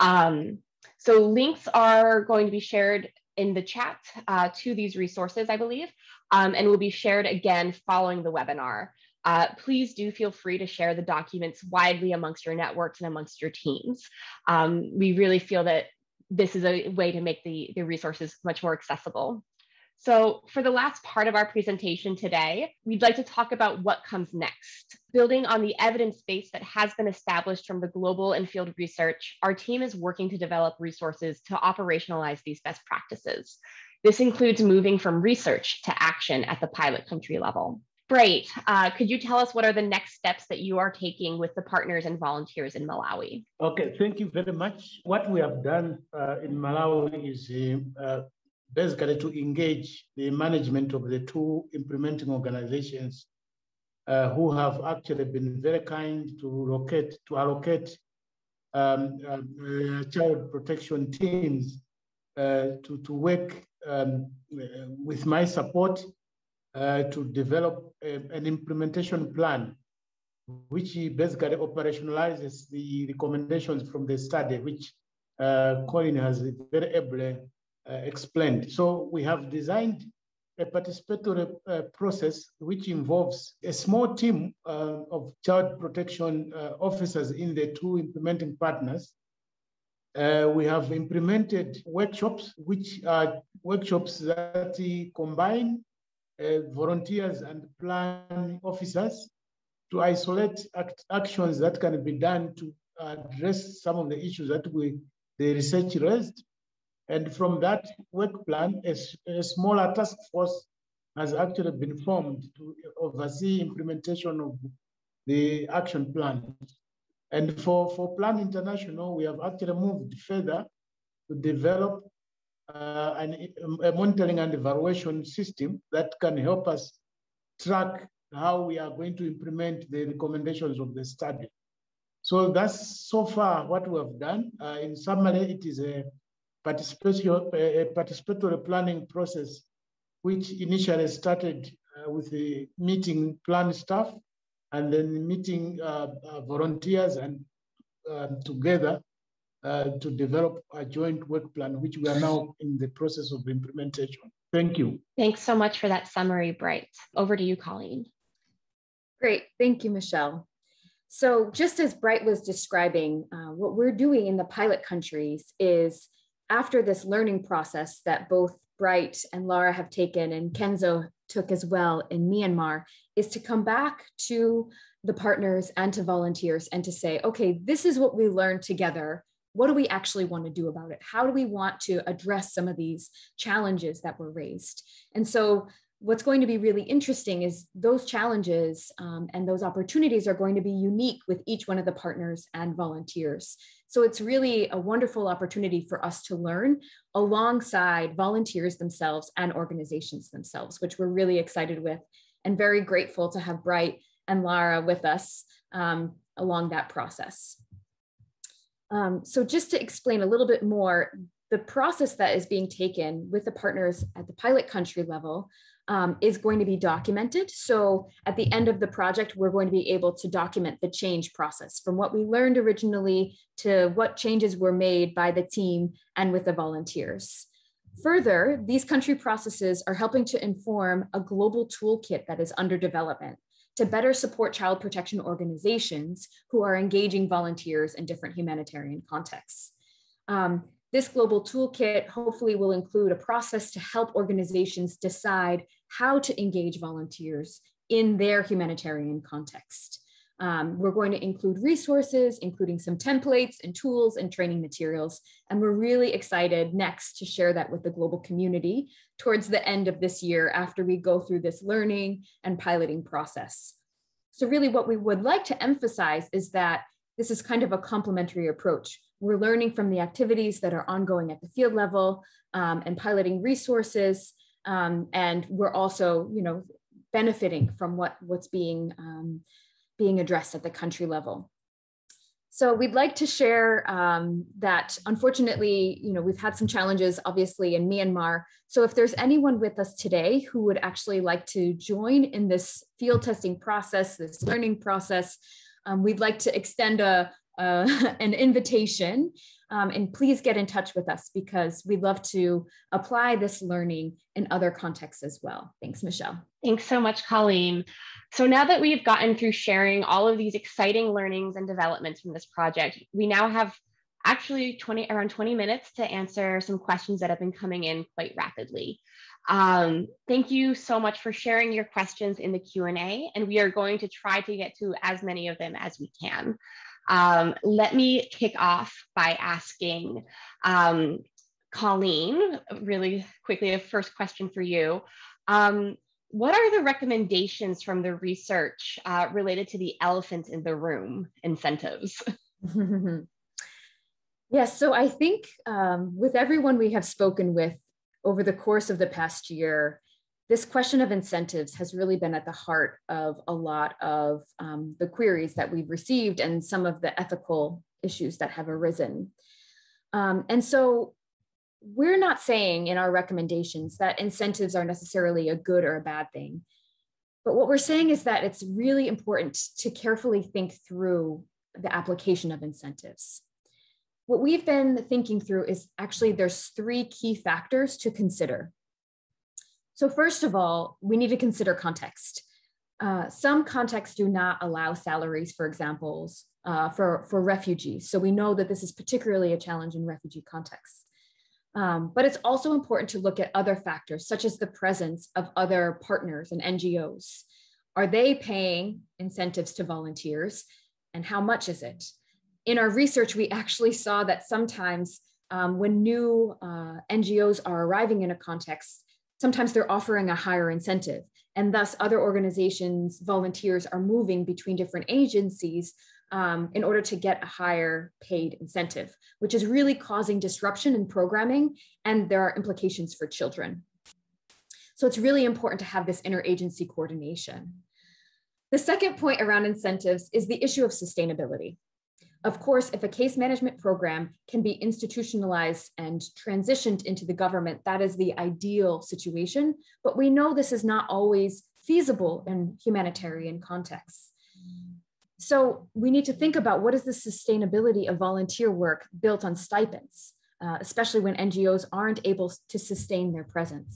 um, so links are going to be shared in the chat uh, to these resources, I believe, um, and will be shared again following the webinar. Uh, please do feel free to share the documents widely amongst your networks and amongst your teams. Um, we really feel that this is a way to make the, the resources much more accessible. So for the last part of our presentation today, we'd like to talk about what comes next. Building on the evidence base that has been established from the global and field research, our team is working to develop resources to operationalize these best practices. This includes moving from research to action at the pilot country level. Great. Uh, could you tell us what are the next steps that you are taking with the partners and volunteers in Malawi? Okay, thank you very much. What we have done uh, in Malawi is uh, basically to engage the management of the two implementing organizations uh, who have actually been very kind to locate, to allocate um, uh, child protection teams uh, to, to work um, with my support Uh, to develop a, an implementation plan, which basically operationalizes the recommendations from the study, which uh, Colleen has very ably uh, explained. So we have designed a participatory uh, process, which involves a small team uh, of child protection uh, officers in the two implementing partners. Uh, we have implemented workshops, which are workshops that uh, combine Uh, volunteers and plan officers to isolate act actions that can be done to address some of the issues that we, the research raised. And from that work plan, a, a smaller task force has actually been formed to oversee implementation of the action plan. And for, for Plan International, we have actually moved further to develop Uh, and a monitoring and evaluation system that can help us track how we are going to implement the recommendations of the study. So that's so far what we have done. Uh, in summary, it is a participatory, a participatory planning process, which initially started uh, with the meeting plan staff and then meeting uh, uh, volunteers and uh, together Uh, to develop a joint work plan, which we are now in the process of implementation. Thank you. Thanks so much for that summary, Bright. Over to you, Colleen. Great, thank you, Michelle. So just as Bright was describing, uh, what we're doing in the pilot countries is, after this learning process that both Bright and Lara have taken and Kenzo took as well in Myanmar, is to come back to the partners and to volunteers and to say, okay, this is what we learned together. What do we actually want to do about it? How do we want to address some of these challenges that were raised? And so what's going to be really interesting is those challenges um, and those opportunities are going to be unique with each one of the partners and volunteers. So it's really a wonderful opportunity for us to learn alongside volunteers themselves and organizations themselves, which we're really excited with and very grateful to have Bright and Lara with us um, along that process. Um, so just to explain a little bit more, the process that is being taken with the partners at the pilot country level um, is going to be documented. So at the end of the project, we're going to be able to document the change process from what we learned originally to what changes were made by the team and with the volunteers. Further, these country processes are helping to inform a global toolkit that is under development to better support child protection organizations who are engaging volunteers in different humanitarian contexts. Um, this global toolkit hopefully will include a process to help organizations decide how to engage volunteers in their humanitarian context. Um, we're going to include resources, including some templates and tools and training materials. And we're really excited next to share that with the global community towards the end of this year after we go through this learning and piloting process. So really what we would like to emphasize is that this is kind of a complementary approach. We're learning from the activities that are ongoing at the field level um, and piloting resources. Um, and we're also, you know, benefiting from what, what's being um, being addressed at the country level. So we'd like to share um, that unfortunately, you know, we've had some challenges obviously in Myanmar. So if there's anyone with us today who would actually like to join in this field testing process, this learning process, um, we'd like to extend a, a, an invitation um, and please get in touch with us because we'd love to apply this learning in other contexts as well. Thanks, Michelle. Thanks so much, Colleen. So now that we've gotten through sharing all of these exciting learnings and developments from this project, we now have actually twenty, around twenty minutes to answer some questions that have been coming in quite rapidly. Um, thank you so much for sharing your questions in the Q and A, and we are going to try to get to as many of them as we can. Um, let me kick off by asking um, Colleen, really quickly, a first question for you. Um, What are the recommendations from the research uh, related to the elephant in the room incentives? Yes, so I think um, with everyone we have spoken with over the course of the past year, this question of incentives has really been at the heart of a lot of um, the queries that we've received and some of the ethical issues that have arisen. Um, and so we're not saying in our recommendations that incentives are necessarily a good or a bad thing. But what we're saying is that it's really important to carefully think through the application of incentives. What we've been thinking through is actually there's three key factors to consider. So first of all, we need to consider context. Uh, some contexts do not allow salaries, for example, uh, for, for refugees. So we know that this is particularly a challenge in refugee contexts. Um, but it's also important to look at other factors, such as the presence of other partners and N G Os. Are they paying incentives to volunteers? And how much is it? In our research, we actually saw that sometimes um, when new uh, N G Os are arriving in a context, sometimes they're offering a higher incentive. And thus other organizations, volunteers are moving between different agencies Um, in order to get a higher paid incentive, which is really causing disruption in programming, and there are implications for children. So it's really important to have this interagency coordination. The second point around incentives is the issue of sustainability. Of course, if a case management program can be institutionalized and transitioned into the government, that is the ideal situation, but we know this is not always feasible in humanitarian contexts. So we need to think about what is the sustainability of volunteer work built on stipends, uh, especially when N G Os aren't able to sustain their presence.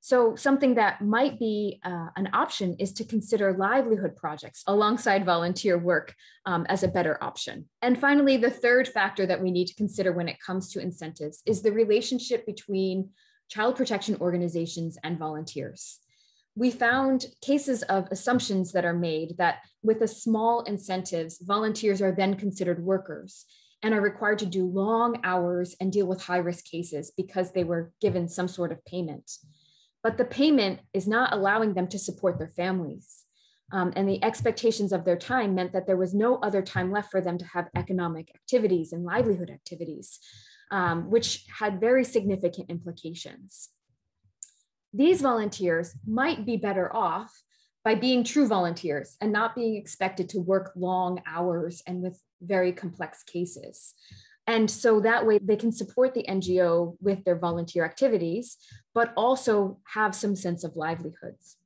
So something that might be uh, an option is to consider livelihood projects alongside volunteer work um, as a better option. And finally, the third factor that we need to consider when it comes to incentives is the relationship between child protection organizations and volunteers. We found cases of assumptions that are made that with a small incentives, volunteers are then considered workers and are required to do long hours and deal with high-risk cases because they were given some sort of payment. But the payment is not allowing them to support their families. Um, and the expectations of their time meant that there was no other time left for them to have economic activities and livelihood activities, um, which had very significant implications. These volunteers might be better off by being true volunteers and not being expected to work long hours and with very complex cases. And so that way they can support the N G O with their volunteer activities, but also have some sense of livelihoods.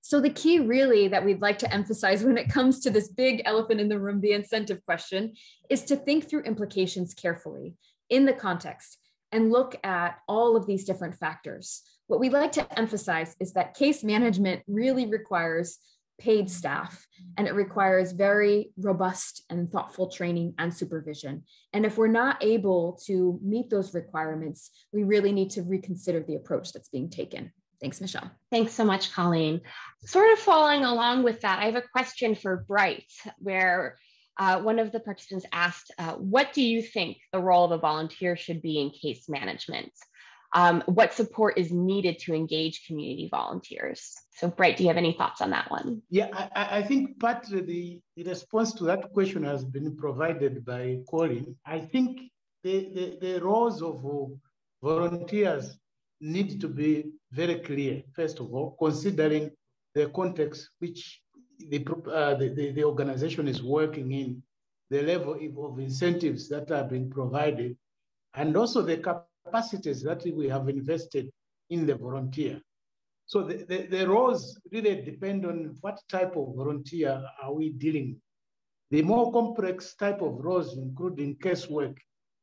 So the key really that we'd like to emphasize when it comes to this big elephant in the room, the incentive question, is to think through implications carefully in the context and look at all of these different factors. What we'd like to emphasize is that case management really requires paid staff, and it requires very robust and thoughtful training and supervision. And if we're not able to meet those requirements, we really need to reconsider the approach that's being taken. Thanks, Michelle. Thanks so much, Colleen. Sort of following along with that, I have a question for Bright, where uh, one of the participants asked, uh, what do you think the role of a volunteer should be in case management? Um, what support is needed to engage community volunteers? So Bright, do you have any thoughts on that one? Yeah, I, I think partly the, the response to that question has been provided by Colleen. I think the, the, the roles of volunteers need to be very clear, first of all, considering the context which the, uh, the, the, the organization is working in, the level of incentives that have been provided, and also the capacity capacities that we have invested in the volunteer. So the, the, the roles really depend on what type of volunteer are we dealing with. The more complex type of roles, including casework,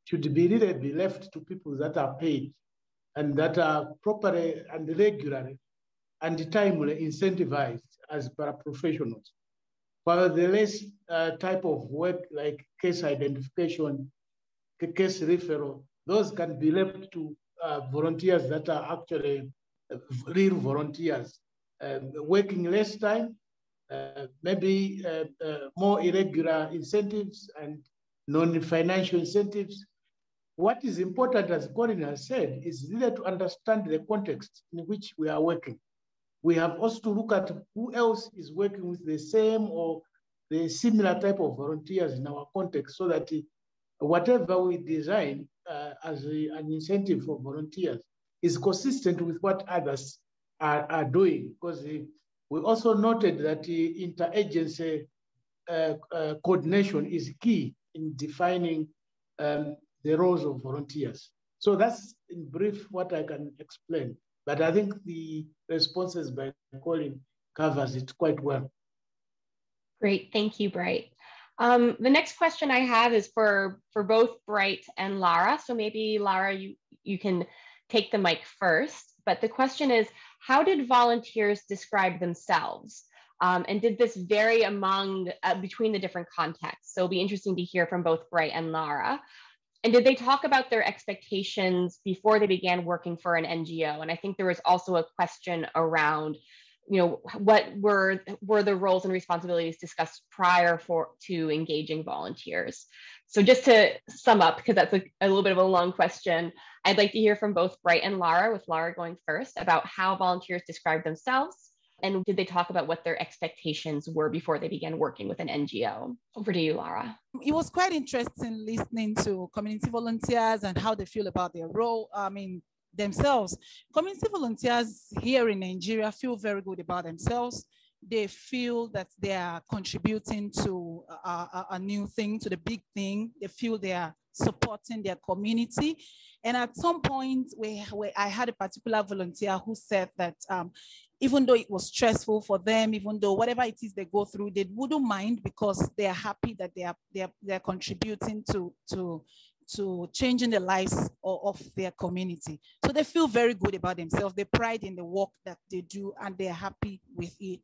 should be really be left to people that are paid and that are properly and regularly and timely incentivized as paraprofessionals. While the less uh, type of work like case identification, case referral, those can be left to uh, volunteers that are actually real volunteers, uh, working less time, uh, maybe uh, uh, more irregular incentives and non-financial incentives. What is important, as Colleen has said, is really to understand the context in which we are working. We have also to look at who else is working with the same or the similar type of volunteers in our context, so that whatever we design Uh, as a, an incentive for volunteers is consistent with what others are, are doing, because uh, we also noted that the interagency uh, uh, coordination is key in defining um, the roles of volunteers. So that's in brief what I can explain, but I think the responses by Colleen covers it quite well. Great, thank you, Bright. Um, the next question I have is for, for both Bright and Lara. So maybe Lara, you, you can take the mic first, but the question is, how did volunteers describe themselves? Um, and did this vary among, uh, between the different contexts? So it'll be interesting to hear from both Bright and Lara. And did they talk about their expectations before they began working for an N G O? And I think there was also a question around, you know, what were were the roles and responsibilities discussed prior for to engaging volunteers? So just to sum up, because that's a, a little bit of a long question, I'd like to hear from both Bright and Lara, with Lara going first, about how volunteers describe themselves, and did they talk about what their expectations were before they began working with an N G O? Over to you, Lara. It was quite interesting listening to community volunteers and how they feel about their role. I mean, themselves. Community volunteers here in Nigeria feel very good about themselves. They feel that they are contributing to a, a, a new thing, to the big thing. They feel they are supporting their community. And at some point, we, we, I had a particular volunteer who said that um, even though it was stressful for them, even though whatever it is they go through, they wouldn't mind because they are happy that they are, they are, they are contributing to, to to changing the lives of their community. So they feel very good about themselves. They pride in the work that they do and they're happy with it.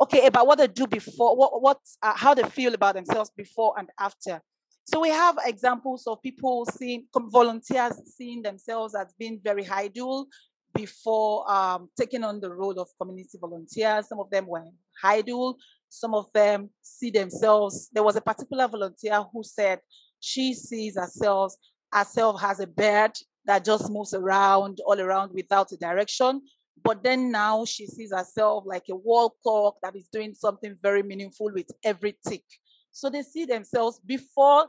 Okay, about what they do before, what, what uh, how they feel about themselves before and after. So we have examples of people seeing, volunteers seeing themselves as being very idle before um, taking on the role of community volunteers. Some of them were idle. Some of them see themselves. There was a particular volunteer who said she sees herself, herself as a bird that just moves around, all around without a direction. But then now she sees herself like a wall clock that is doing something very meaningful with every tick. So they see themselves before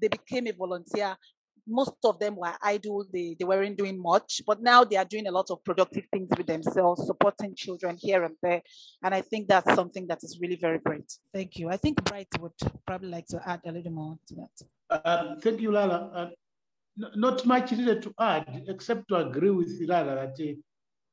they became a volunteer. Most of them were idle, they, they weren't doing much, but now they are doing a lot of productive things with themselves, supporting children here and there. And I think that's something that is really very great. Thank you. I think Bright would probably like to add a little more to that. Uh, thank you, Lara. Uh, not much needed to add, except to agree with Lara that uh,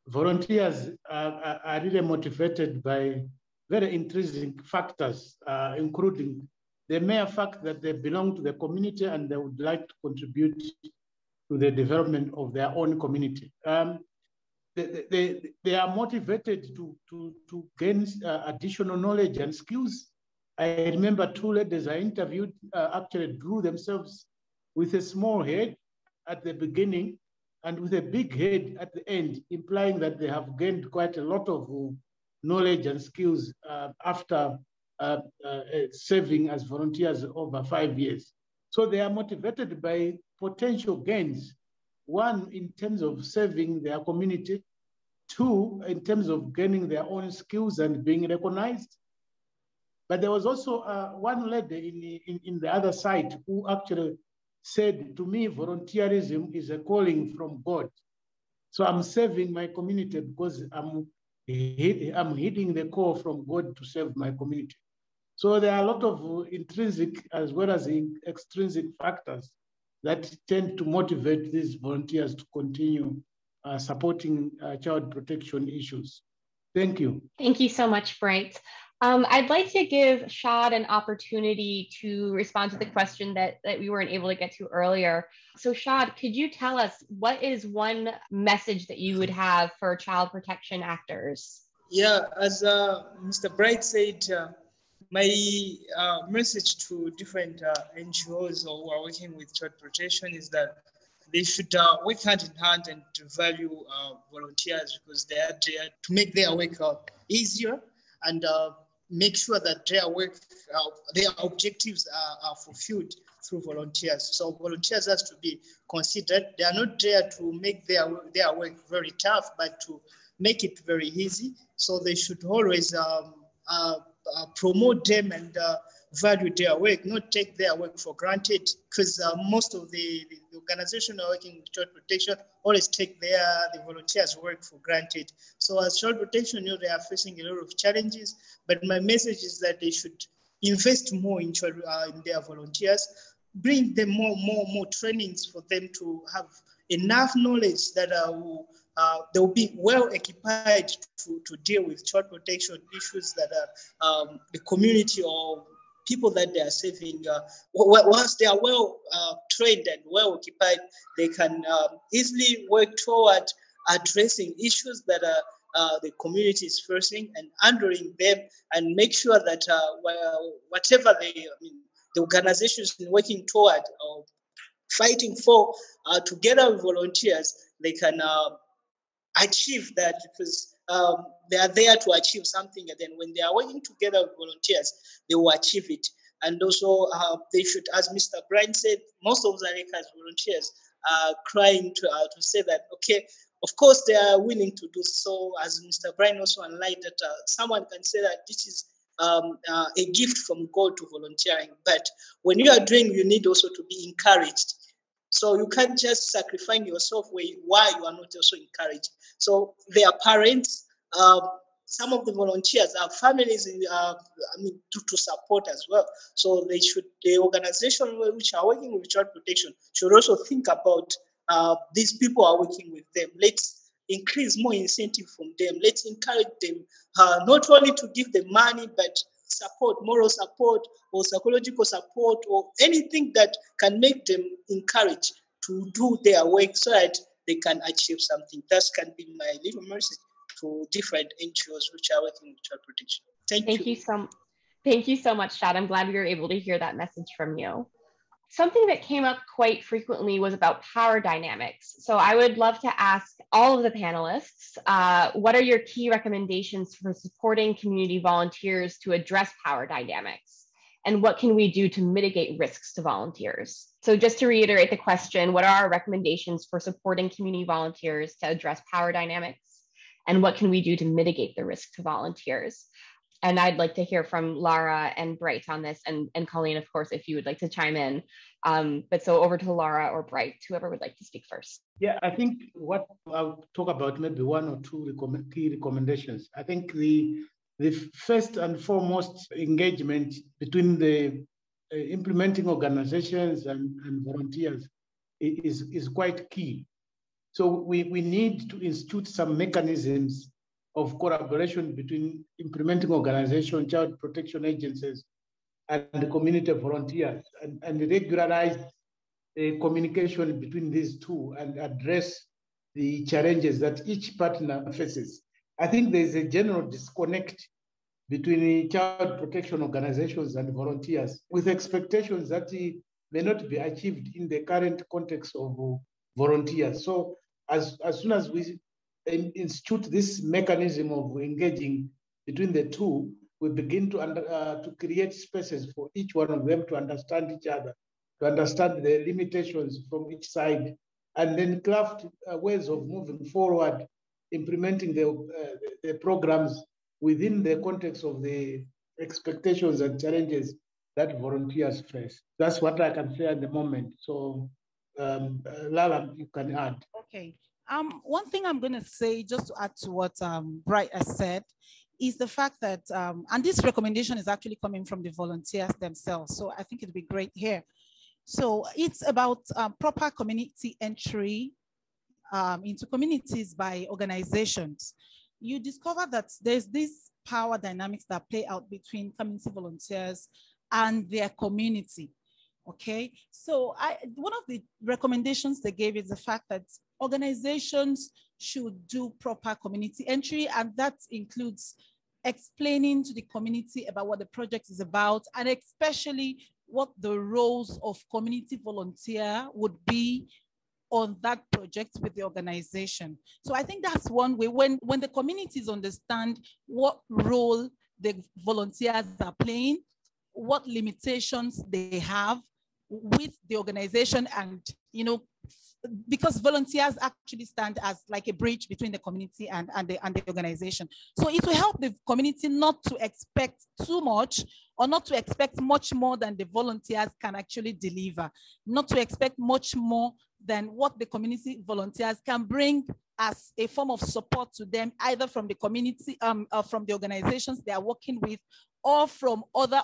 volunteers are, are really motivated by very intrinsic factors, uh, including the mere fact that they belong to the community and they would like to contribute to the development of their own community. Um, they, they, they are motivated to, to, to gain uh, additional knowledge and skills. I remember two ladies I interviewed uh, actually drew themselves with a small head at the beginning and with a big head at the end, implying that they have gained quite a lot of knowledge and skills uh, after Uh, uh, serving as volunteers over five years. So they are motivated by potential gains. One, in terms of serving their community. Two, in terms of gaining their own skills and being recognized. But there was also uh, one lady in, in, in the other side who actually said to me, volunteerism is a calling from God. So I'm serving my community because I'm, I'm hitting the call from God to serve my community. So there are a lot of intrinsic as well as extrinsic factors that tend to motivate these volunteers to continue uh, supporting uh, child protection issues. Thank you. Thank you so much, Bright. Um, I'd like to give Shad an opportunity to respond to the question that, that we weren't able to get to earlier. So Shad, could you tell us what is one message that you would have for child protection actors? Yeah, as uh, Mister Bright said, uh, my uh, message to different uh, N G Os who are working with child protection is that they should uh, work hand in hand and to value uh, volunteers because they are there to make their work uh, easier and uh, make sure that their work, uh, their objectives are, are fulfilled through volunteers. So volunteers has to be considered. They are not there to make their, their work very tough, but to make it very easy. So they should always um, uh, uh, promote them and uh, value their work, not take their work for granted, because uh, most of the, the organizations working with child protection always take their the volunteers' work for granted. So as child protection, you know, they are facing a lot of challenges, but my message is that they should invest more in, child, uh, in their volunteers, bring them more, more, more trainings for them to have enough knowledge that uh, uh, they'll be well equipped to, to deal with child protection issues that are, um, the community or people that they are saving, uh, once they are well uh, trained and well occupied, they can um, easily work toward addressing issues that are, uh, the community is facing and handling them and make sure that uh, whatever they, I mean, the organization is working toward or fighting for, uh, together with volunteers, they can uh, achieve that because Um, they are there to achieve something, and then when they are working together with volunteers, they will achieve it. And also, uh, they should, as Mister Bright said, most of Dzaleka's volunteers are trying to, uh, to say that, okay, of course, they are willing to do so, as Mister Bright also enlightened that uh, someone can say that this is um, uh, a gift from God to volunteering, but when you are doing, you need also to be encouraged. So you can't just sacrifice yourself where you, why you are not also encouraged. So their parents, uh, some of the volunteers, our families, uh, I mean, to, to support as well. So they should, the organization which are working with child protection should also think about uh, these people are working with them. Let's increase more incentive from them. Let's encourage them, uh, not only to give them money, but support, moral support or psychological support or anything that can make them encouraged to do their work so that they can achieve something. That can be my little message to different N G Os which are working with child protection. Thank, thank you. you so, thank you so much, Shad. I'm glad we were able to hear that message from you. Something that came up quite frequently was about power dynamics. So I would love to ask all of the panelists, uh, what are your key recommendations for supporting community volunteers to address power dynamics? And what can we do to mitigate risks to volunteers? So just to reiterate the question, what are our recommendations for supporting community volunteers to address power dynamics? And what can we do to mitigate the risk to volunteers? And I'd like to hear from Lara and Bright on this, and, and Colleen, of course, if you would like to chime in. Um, but so over to Lara or Bright, whoever would like to speak first. Yeah, I think what I'll talk about maybe one or two recommend, key recommendations. I think the, the first and foremost engagement between the uh, implementing organizations and, and volunteers is, is quite key. So we, we need to institute some mechanisms of collaboration between implementing organizations, child protection agencies, and the community volunteers, and, and regularize the communication between these two and address the challenges that each partner faces. I think there's a general disconnect between child protection organizations and volunteers, with expectations that may not be achieved in the current context of volunteers. So as, as soon as we institute this mechanism of engaging between the two, we begin to, under, uh, to create spaces for each one of them to understand each other, to understand the limitations from each side, and then craft uh, ways of moving forward, implementing the, uh, the programs within the context of the expectations and challenges that volunteers face. That's what I can say at the moment. So, um, Lara, you can add. Okay. Um, one thing I'm going to say, just to add to what um, Bright has said, is the fact that, um, and this recommendation is actually coming from the volunteers themselves, so I think it'd be great here. So it's about um, proper community entry um, into communities by organizations. You discover that there's these power dynamics that play out between community volunteers and their community. Okay, so I, one of the recommendations they gave is the fact that organizations should do proper community entry, and that includes explaining to the community about what the project is about, and especially what the roles of community volunteer would be on that project with the organization. So I think that's one way, when, when the communities understand what role the volunteers are playing, what limitations they have with the organization, and, you know, because volunteers actually stand as like a bridge between the community and, and, the, and the organization. So it will help the community not to expect too much, or not to expect much more than the volunteers can actually deliver, not to expect much more than what the community volunteers can bring as a form of support to them, either from the community, um, or from the organizations they are working with, or from other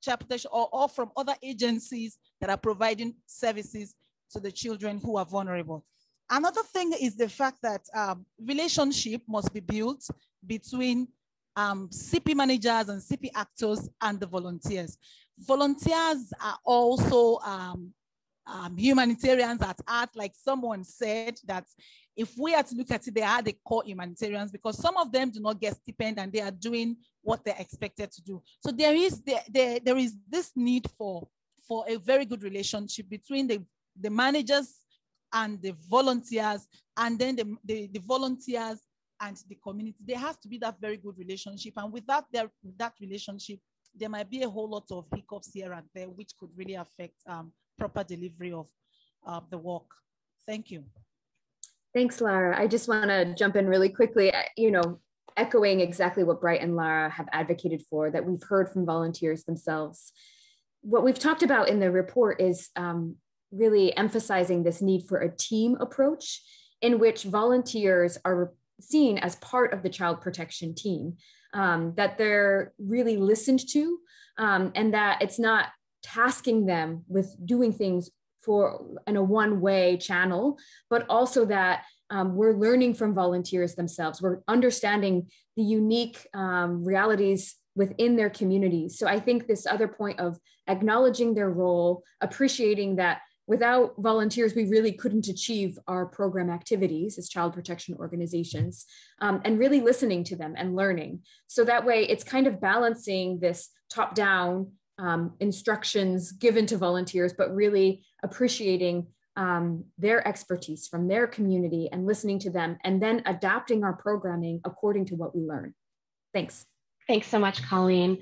child protection, or, or from other agencies that are providing services to the children who are vulnerable. Another thing is the fact that um, relationship must be built between um, C P managers and C P actors and the volunteers. Volunteers are also um, um, humanitarians at heart. Like someone said, that if we are to look at it, they are the core humanitarians, because some of them do not get stipend and they are doing what they're expected to do. So there is, there, there, there is this need for, for a very good relationship between the the managers and the volunteers, and then the, the, the volunteers and the community. There has to be that very good relationship. And without that, that relationship, there might be a whole lot of hiccups here and there, which could really affect um, proper delivery of uh, the work. Thank you. Thanks, Lara. I just want to jump in really quickly, you know, echoing exactly what Bright and Lara have advocated for, that we've heard from volunteers themselves. What we've talked about in the report is um, really emphasizing this need for a team approach in which volunteers are seen as part of the child protection team, um, that they're really listened to, um, and that it's not tasking them with doing things for in a one-way channel, but also that um, we're learning from volunteers themselves. We're understanding the unique um, realities within their communities. So I think this other point of acknowledging their role, appreciating that without volunteers, we really couldn't achieve our program activities as child protection organizations, um, and really listening to them and learning. So that way it's kind of balancing this top-down um, instructions given to volunteers, but really appreciating um, their expertise from their community and listening to them, and then adapting our programming according to what we learn. Thanks. Thanks so much, Colleen.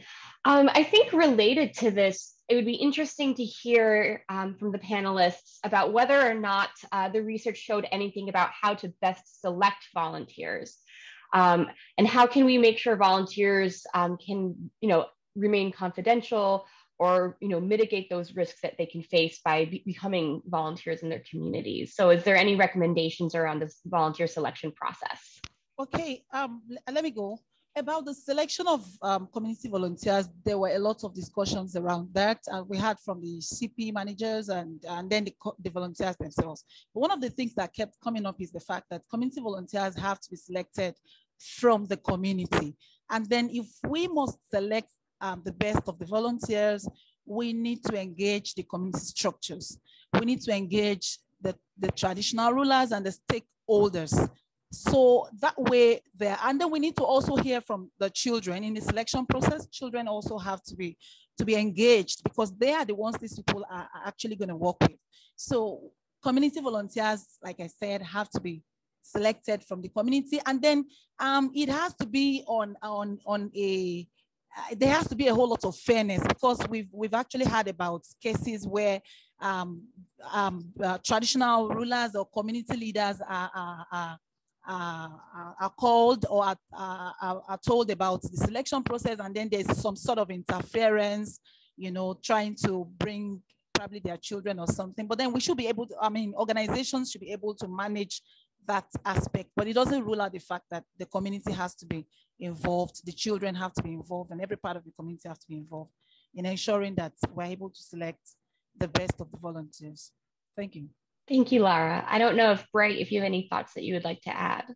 Um, I think related to this, it would be interesting to hear um, from the panelists about whether or not uh, the research showed anything about how to best select volunteers, um, and how can we make sure volunteers um, can, you know, remain confidential or, you know, mitigate those risks that they can face by be becoming volunteers in their communities. So is there any recommendations around this volunteer selection process? Okay, um, let me go. About the selection of um, community volunteers, there were a lot of discussions around that. Uh, we had from the C P managers and, and then the, the volunteers themselves. But one of the things that kept coming up is the fact that community volunteers have to be selected from the community. And then if we must select um, the best of the volunteers, we need to engage the community structures. We need to engage the, the traditional rulers and the stakeholders. So that way there, and then we need to also hear from the children in the selection process. Children also have to be to be engaged because they are the ones these people are actually going to work with. So community volunteers, like I said, have to be selected from the community, and then um, it has to be on on on a. There has to be a whole lot of fairness, because we've we've actually had about cases where um, um, uh, traditional rulers or community leaders are. are, are Uh, are called or are, are, are told about the selection process, and then there's some sort of interference, you know, trying to bring probably their children or something. But then we should be able to, I mean, organizations should be able to manage that aspect, but it doesn't rule out the fact that the community has to be involved, the children have to be involved, and every part of the community has to be involved in ensuring that we're able to select the best of the volunteers. Thank you. Thank you, Lara. I don't know if Bright, if you have any thoughts that you would like to add.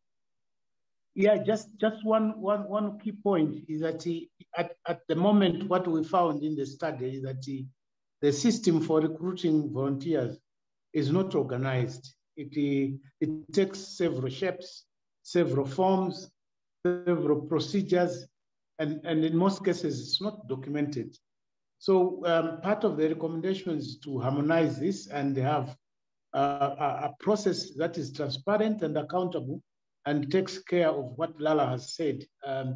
Yeah, just just one one one key point is that he, at at the moment, what we found in the study is that he, the system for recruiting volunteers is not organized. It it takes several shapes, several forms, several procedures, and and in most cases, it's not documented. So um, part of the recommendation is to harmonize this and have Uh, a process that is transparent and accountable and takes care of what Lara has said, um,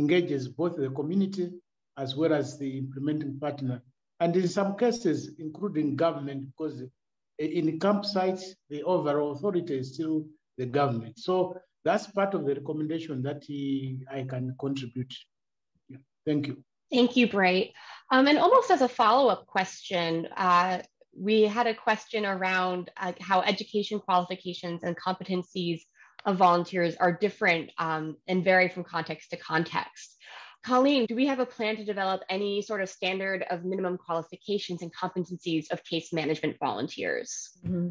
engages both the community as well as the implementing partner. And in some cases, including government, because in campsites, the overall authority is still the government. So that's part of the recommendation that he, I can contribute. Yeah. Thank you. Thank you, Bright. Um, and almost as a follow-up question, uh, we had a question around uh, how education qualifications and competencies of volunteers are different um, and vary from context to context. Colleen, do we have a plan to develop any sort of standard of minimum qualifications and competencies of case management volunteers? Mm-hmm.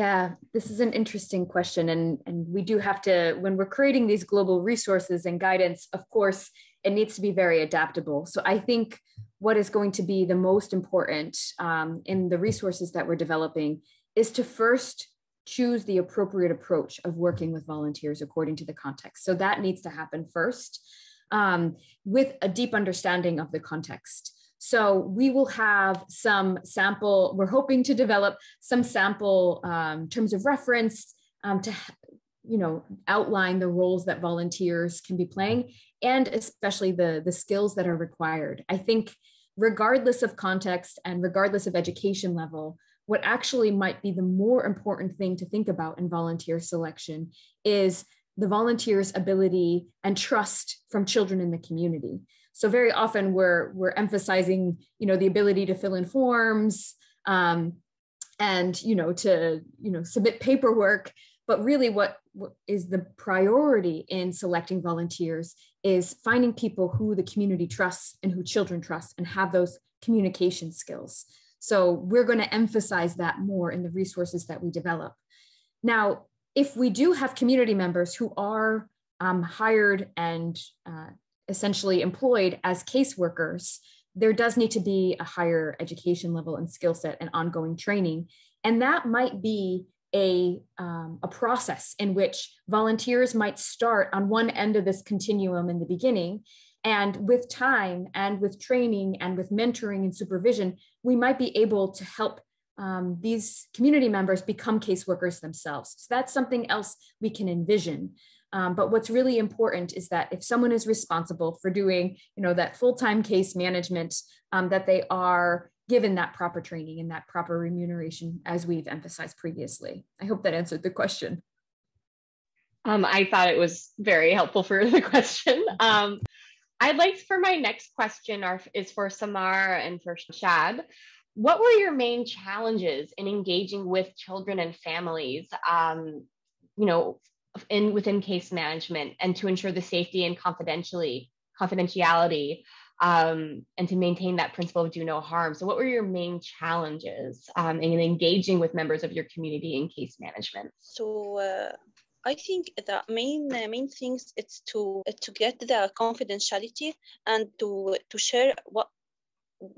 Yeah, this is an interesting question. And, and we do have to, when we're creating these global resources and guidance, of course, it needs to be very adaptable. So I think what is going to be the most important um, in the resources that we're developing is to first choose the appropriate approach of working with volunteers according to the context. So that needs to happen first um, with a deep understanding of the context. So we will have some sample, we're hoping to develop some sample um, terms of reference um, to, you know, outline the roles that volunteers can be playing, and especially the, the skills that are required. I think regardless of context and regardless of education level, what actually might be the more important thing to think about in volunteer selection is the volunteer's ability and trust from children in the community. So very often we're, we're emphasizing, you know, the ability to fill in forms um, and, you know, to, you know, submit paperwork. But really what, what is the priority in selecting volunteers is finding people who the community trusts and who children trust and have those communication skills. So we're going to emphasize that more in the resources that we develop. Now, if we do have community members who are um, hired and uh, essentially employed as caseworkers, there does need to be a higher education level and skill set and ongoing training. And that might be a, um, a process in which volunteers might start on one end of this continuum in the beginning. And with time and with training and with mentoring and supervision, we might be able to help um, these community members become caseworkers themselves. So that's something else we can envision. Um, but what's really important is that if someone is responsible for doing, you know, that full-time case management, um, that they are given that proper training and that proper remuneration, as we've emphasized previously. I hope that answered the question. Um, I thought it was very helpful for the question. Um, I'd like for my next question are, is for Samar and for Shad. What were your main challenges in engaging with children and families, um, you know, in within case management, and to ensure the safety and confidentiality, confidentiality um, and to maintain that principle of do no harm? So what were your main challenges um, in engaging with members of your community in case management? So uh... I think the main uh, main things it's to uh, to get the confidentiality and to to share what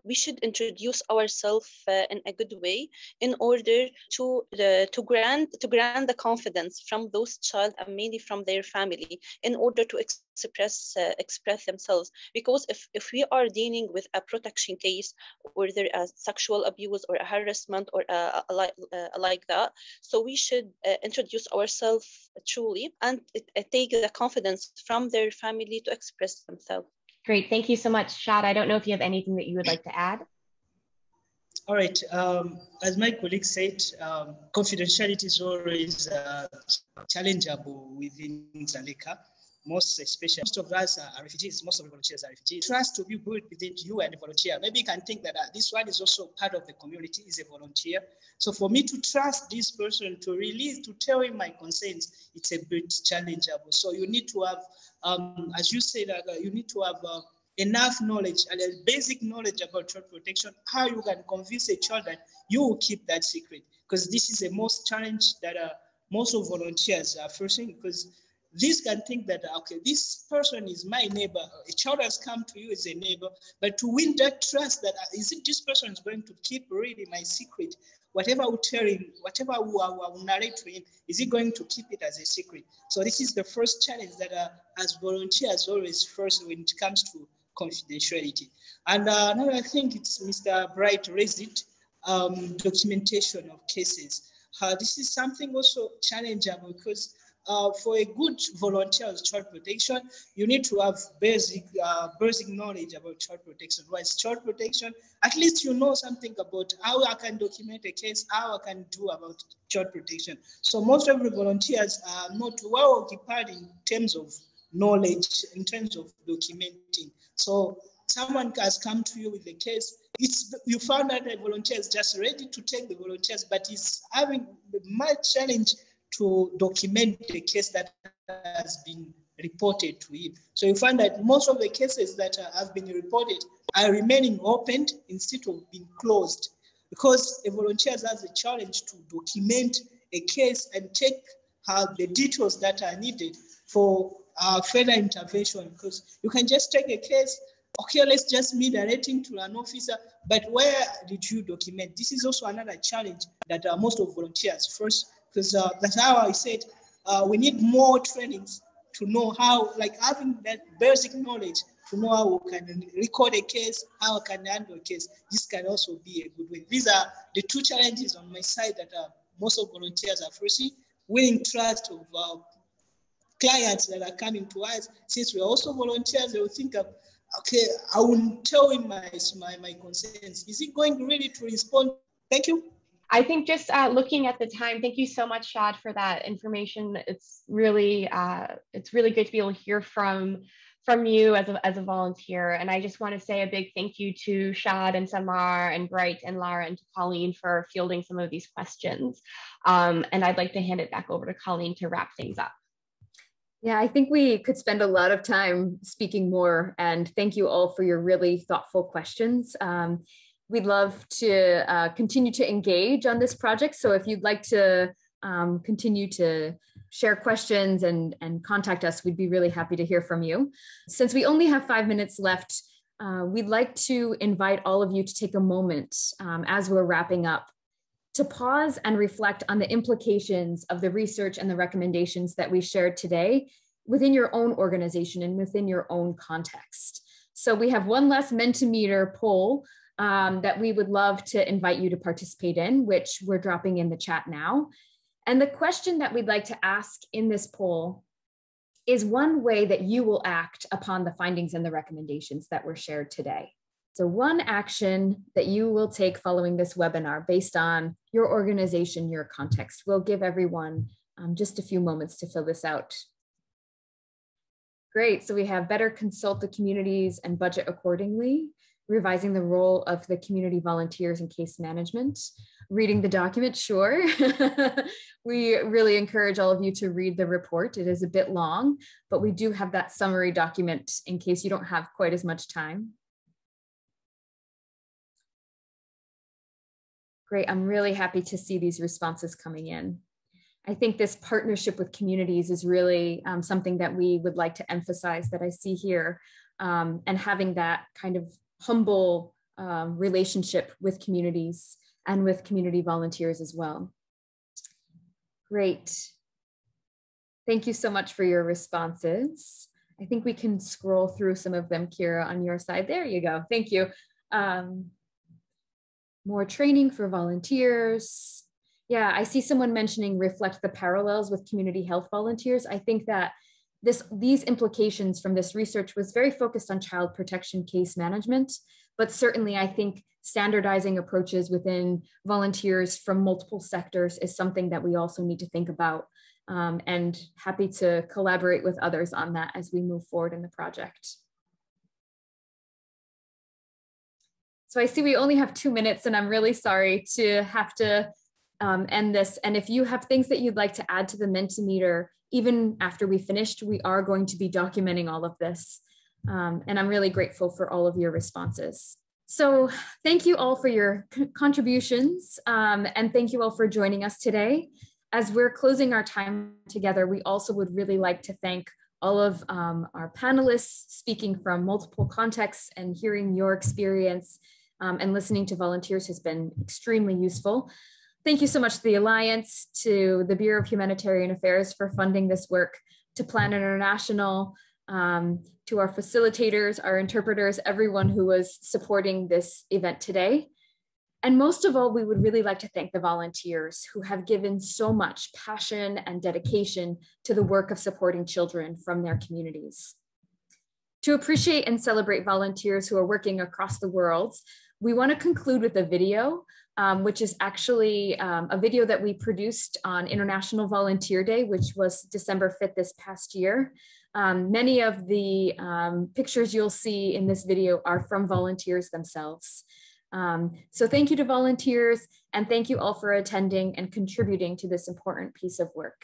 we should introduce ourselves uh, in a good way in order to uh, to grant to grant the confidence from those child and mainly from their family in order to express uh, express themselves, because if, if we are dealing with a protection case or there is sexual abuse or a harassment or a, a, a, a like that, so we should uh, introduce ourselves truly and uh, take the confidence from their family to express themselves. Great, thank you so much. Shad, I don't know if you have anything that you would like to add. All right, um, as my colleague said, um, confidentiality is always uh, challengeable within Dzaleka. Most especially, most of us are refugees, most of the volunteers are refugees. Trust to be built within you and the volunteer. Maybe you can think that uh, this one is also part of the community, is a volunteer. So for me to trust this person to release, to tell him my concerns, it's a bit challengeable. So you need to have, um, as you said, uh, you need to have uh, enough knowledge, and uh, basic knowledge about child protection, how you can convince a child that you will keep that secret. Because this is the most challenge that uh, most of volunteers are facing, because this can think that, okay, this person is my neighbor. A child has come to you as a neighbor, but to win that trust that, is it this person is going to keep really my secret? Whatever I will tell him, whatever I will narrate to him, is he going to keep it as a secret? So this is the first challenge that uh, as volunteers always first when it comes to confidentiality. And uh, another thing, it's Mister Bright raised it, um, documentation of cases. Uh, this is something also challengeable because Uh, for a good volunteer of child protection, you need to have basic uh, basic knowledge about child protection. Whereas child protection, at least you know something about how I can document a case, how I can do about child protection. So most of the volunteers are not well occupied in terms of knowledge, in terms of documenting. So someone has come to you with a case, it's, you found out a volunteer is just ready to take the volunteers, but is having much challenge to document the case that has been reported to him. So you find that most of the cases that have been reported are remaining open instead of being closed, because the volunteers has a challenge to document a case and take uh, the details that are needed for uh, further intervention, because you can just take a case, okay, let's just redirect it to an officer, but where did you document? This is also another challenge that uh, most of volunteers first. Because uh, that's how I said, uh, we need more trainings to know how, like having that basic knowledge to know how we can record a case, how we can handle a case. This can also be a good way. These are the two challenges on my side that uh, most of volunteers are facing, winning trust of uh, clients that are coming to us. Since we're also volunteers, they will think of, okay, I will tell him my, my, my concerns. Is he going really to respond? Thank you. I think just uh, looking at the time, thank you so much, Shad, for that information. It's really, uh, it's really good to be able to hear from, from you as a, as a volunteer. And I just want to say a big thank you to Shad and Samar and Bright and Lara and to Colleen for fielding some of these questions. Um, and I'd like to hand it back over to Colleen to wrap things up. Yeah, I think we could spend a lot of time speaking more. And thank you all for your really thoughtful questions. Um, We'd love to uh, continue to engage on this project. So if you'd like to um, continue to share questions and, and contact us. We'd be really happy to hear from you. Since we only have five minutes left, uh, we'd like to invite all of you to take a moment um, as we're wrapping up to pause and reflect on the implications of the research and the recommendations that we shared today within your own organization and within your own context. So we have one last Mentimeter poll um, that we would love to invite you to participate in, which we're dropping in the chat now. And the question that we'd like to ask in this poll is one way that you will act upon the findings and the recommendations that were shared today. So one action that you will take following this webinar based on your organization, your context. We'll give everyone um, just a few moments to fill this out. Great, so we have better consult the communities and budget accordingly, revising the role of the community volunteers in case management, reading the document, sure. We really encourage all of you to read the report. It is a bit long, but we do have that summary document in case you don't have quite as much time. Great, I'm really happy to see these responses coming in. I think this partnership with communities is really um, something that we would like to emphasize that I see here, um, and having that kind of humble um, relationship with communities and with community volunteers as well. Great. Thank you so much for your responses. I think we can scroll through some of them, Kira, on your side. There you go, thank you. Um, More training for volunteers. Yeah, I see someone mentioning reflect the parallels with community health volunteers. I think that this, these implications from this research was very focused on child protection case management, but certainly I think standardizing approaches within volunteers from multiple sectors is something that we also need to think about, um, and happy to collaborate with others on that as we move forward in the project. So I see we only have two minutes and I'm really sorry to have to um, end this. And if you have things that you'd like to add to the Mentimeter, even after we finished, we are going to be documenting all of this. Um, and I'm really grateful for all of your responses. So thank you all for your contributions, um, and thank you all for joining us today. As we're closing our time together, we also would really like to thank all of um, our panelists speaking from multiple contexts, and hearing your experience Um, and listening to volunteers has been extremely useful. Thank you so much to the Alliance, to the Bureau of Humanitarian Affairs for funding this work, to Plan International, um, to our facilitators, our interpreters, everyone who was supporting this event today. And most of all, we would really like to thank the volunteers who have given so much passion and dedication to the work of supporting children from their communities. To appreciate and celebrate volunteers who are working across the world, we want to conclude with a video, um, which is actually um, a video that we produced on International Volunteer Day, which was December fifth this past year. Um, many of the um, pictures you'll see in this video are from volunteers themselves. Um, so thank you to volunteers, and thank you all for attending and contributing to this important piece of work.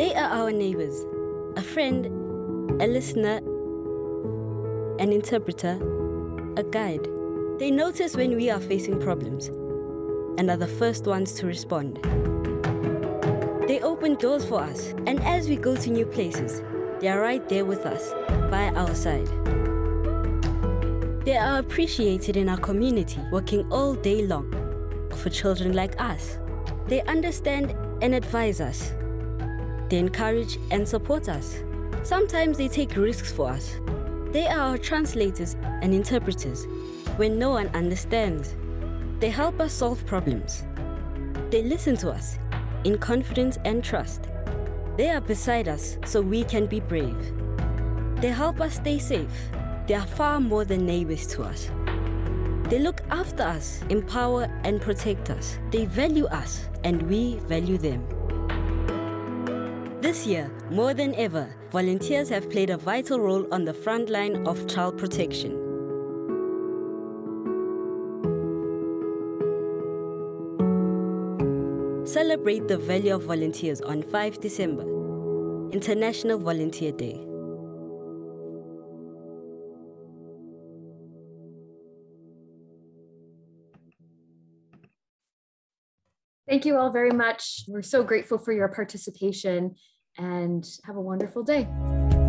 They are our neighbors, a friend, a listener, an interpreter, a guide. They notice when we are facing problems and are the first ones to respond. They open doors for us, and as we go to new places, they are right there with us, by our side. They are appreciated in our community, working all day long for children like us. They understand and advise us. They encourage and support us. Sometimes they take risks for us. They are our translators and interpreters when no one understands. They help us solve problems. They listen to us in confidence and trust. They are beside us so we can be brave. They help us stay safe. They are far more than neighbors to us. They look after us, empower and protect us. They value us and we value them. This year, more than ever, volunteers have played a vital role on the front line of child protection. Celebrate the value of volunteers on the fifth of December, International Volunteer Day. Thank you all very much. We're so grateful for your participation and have a wonderful day.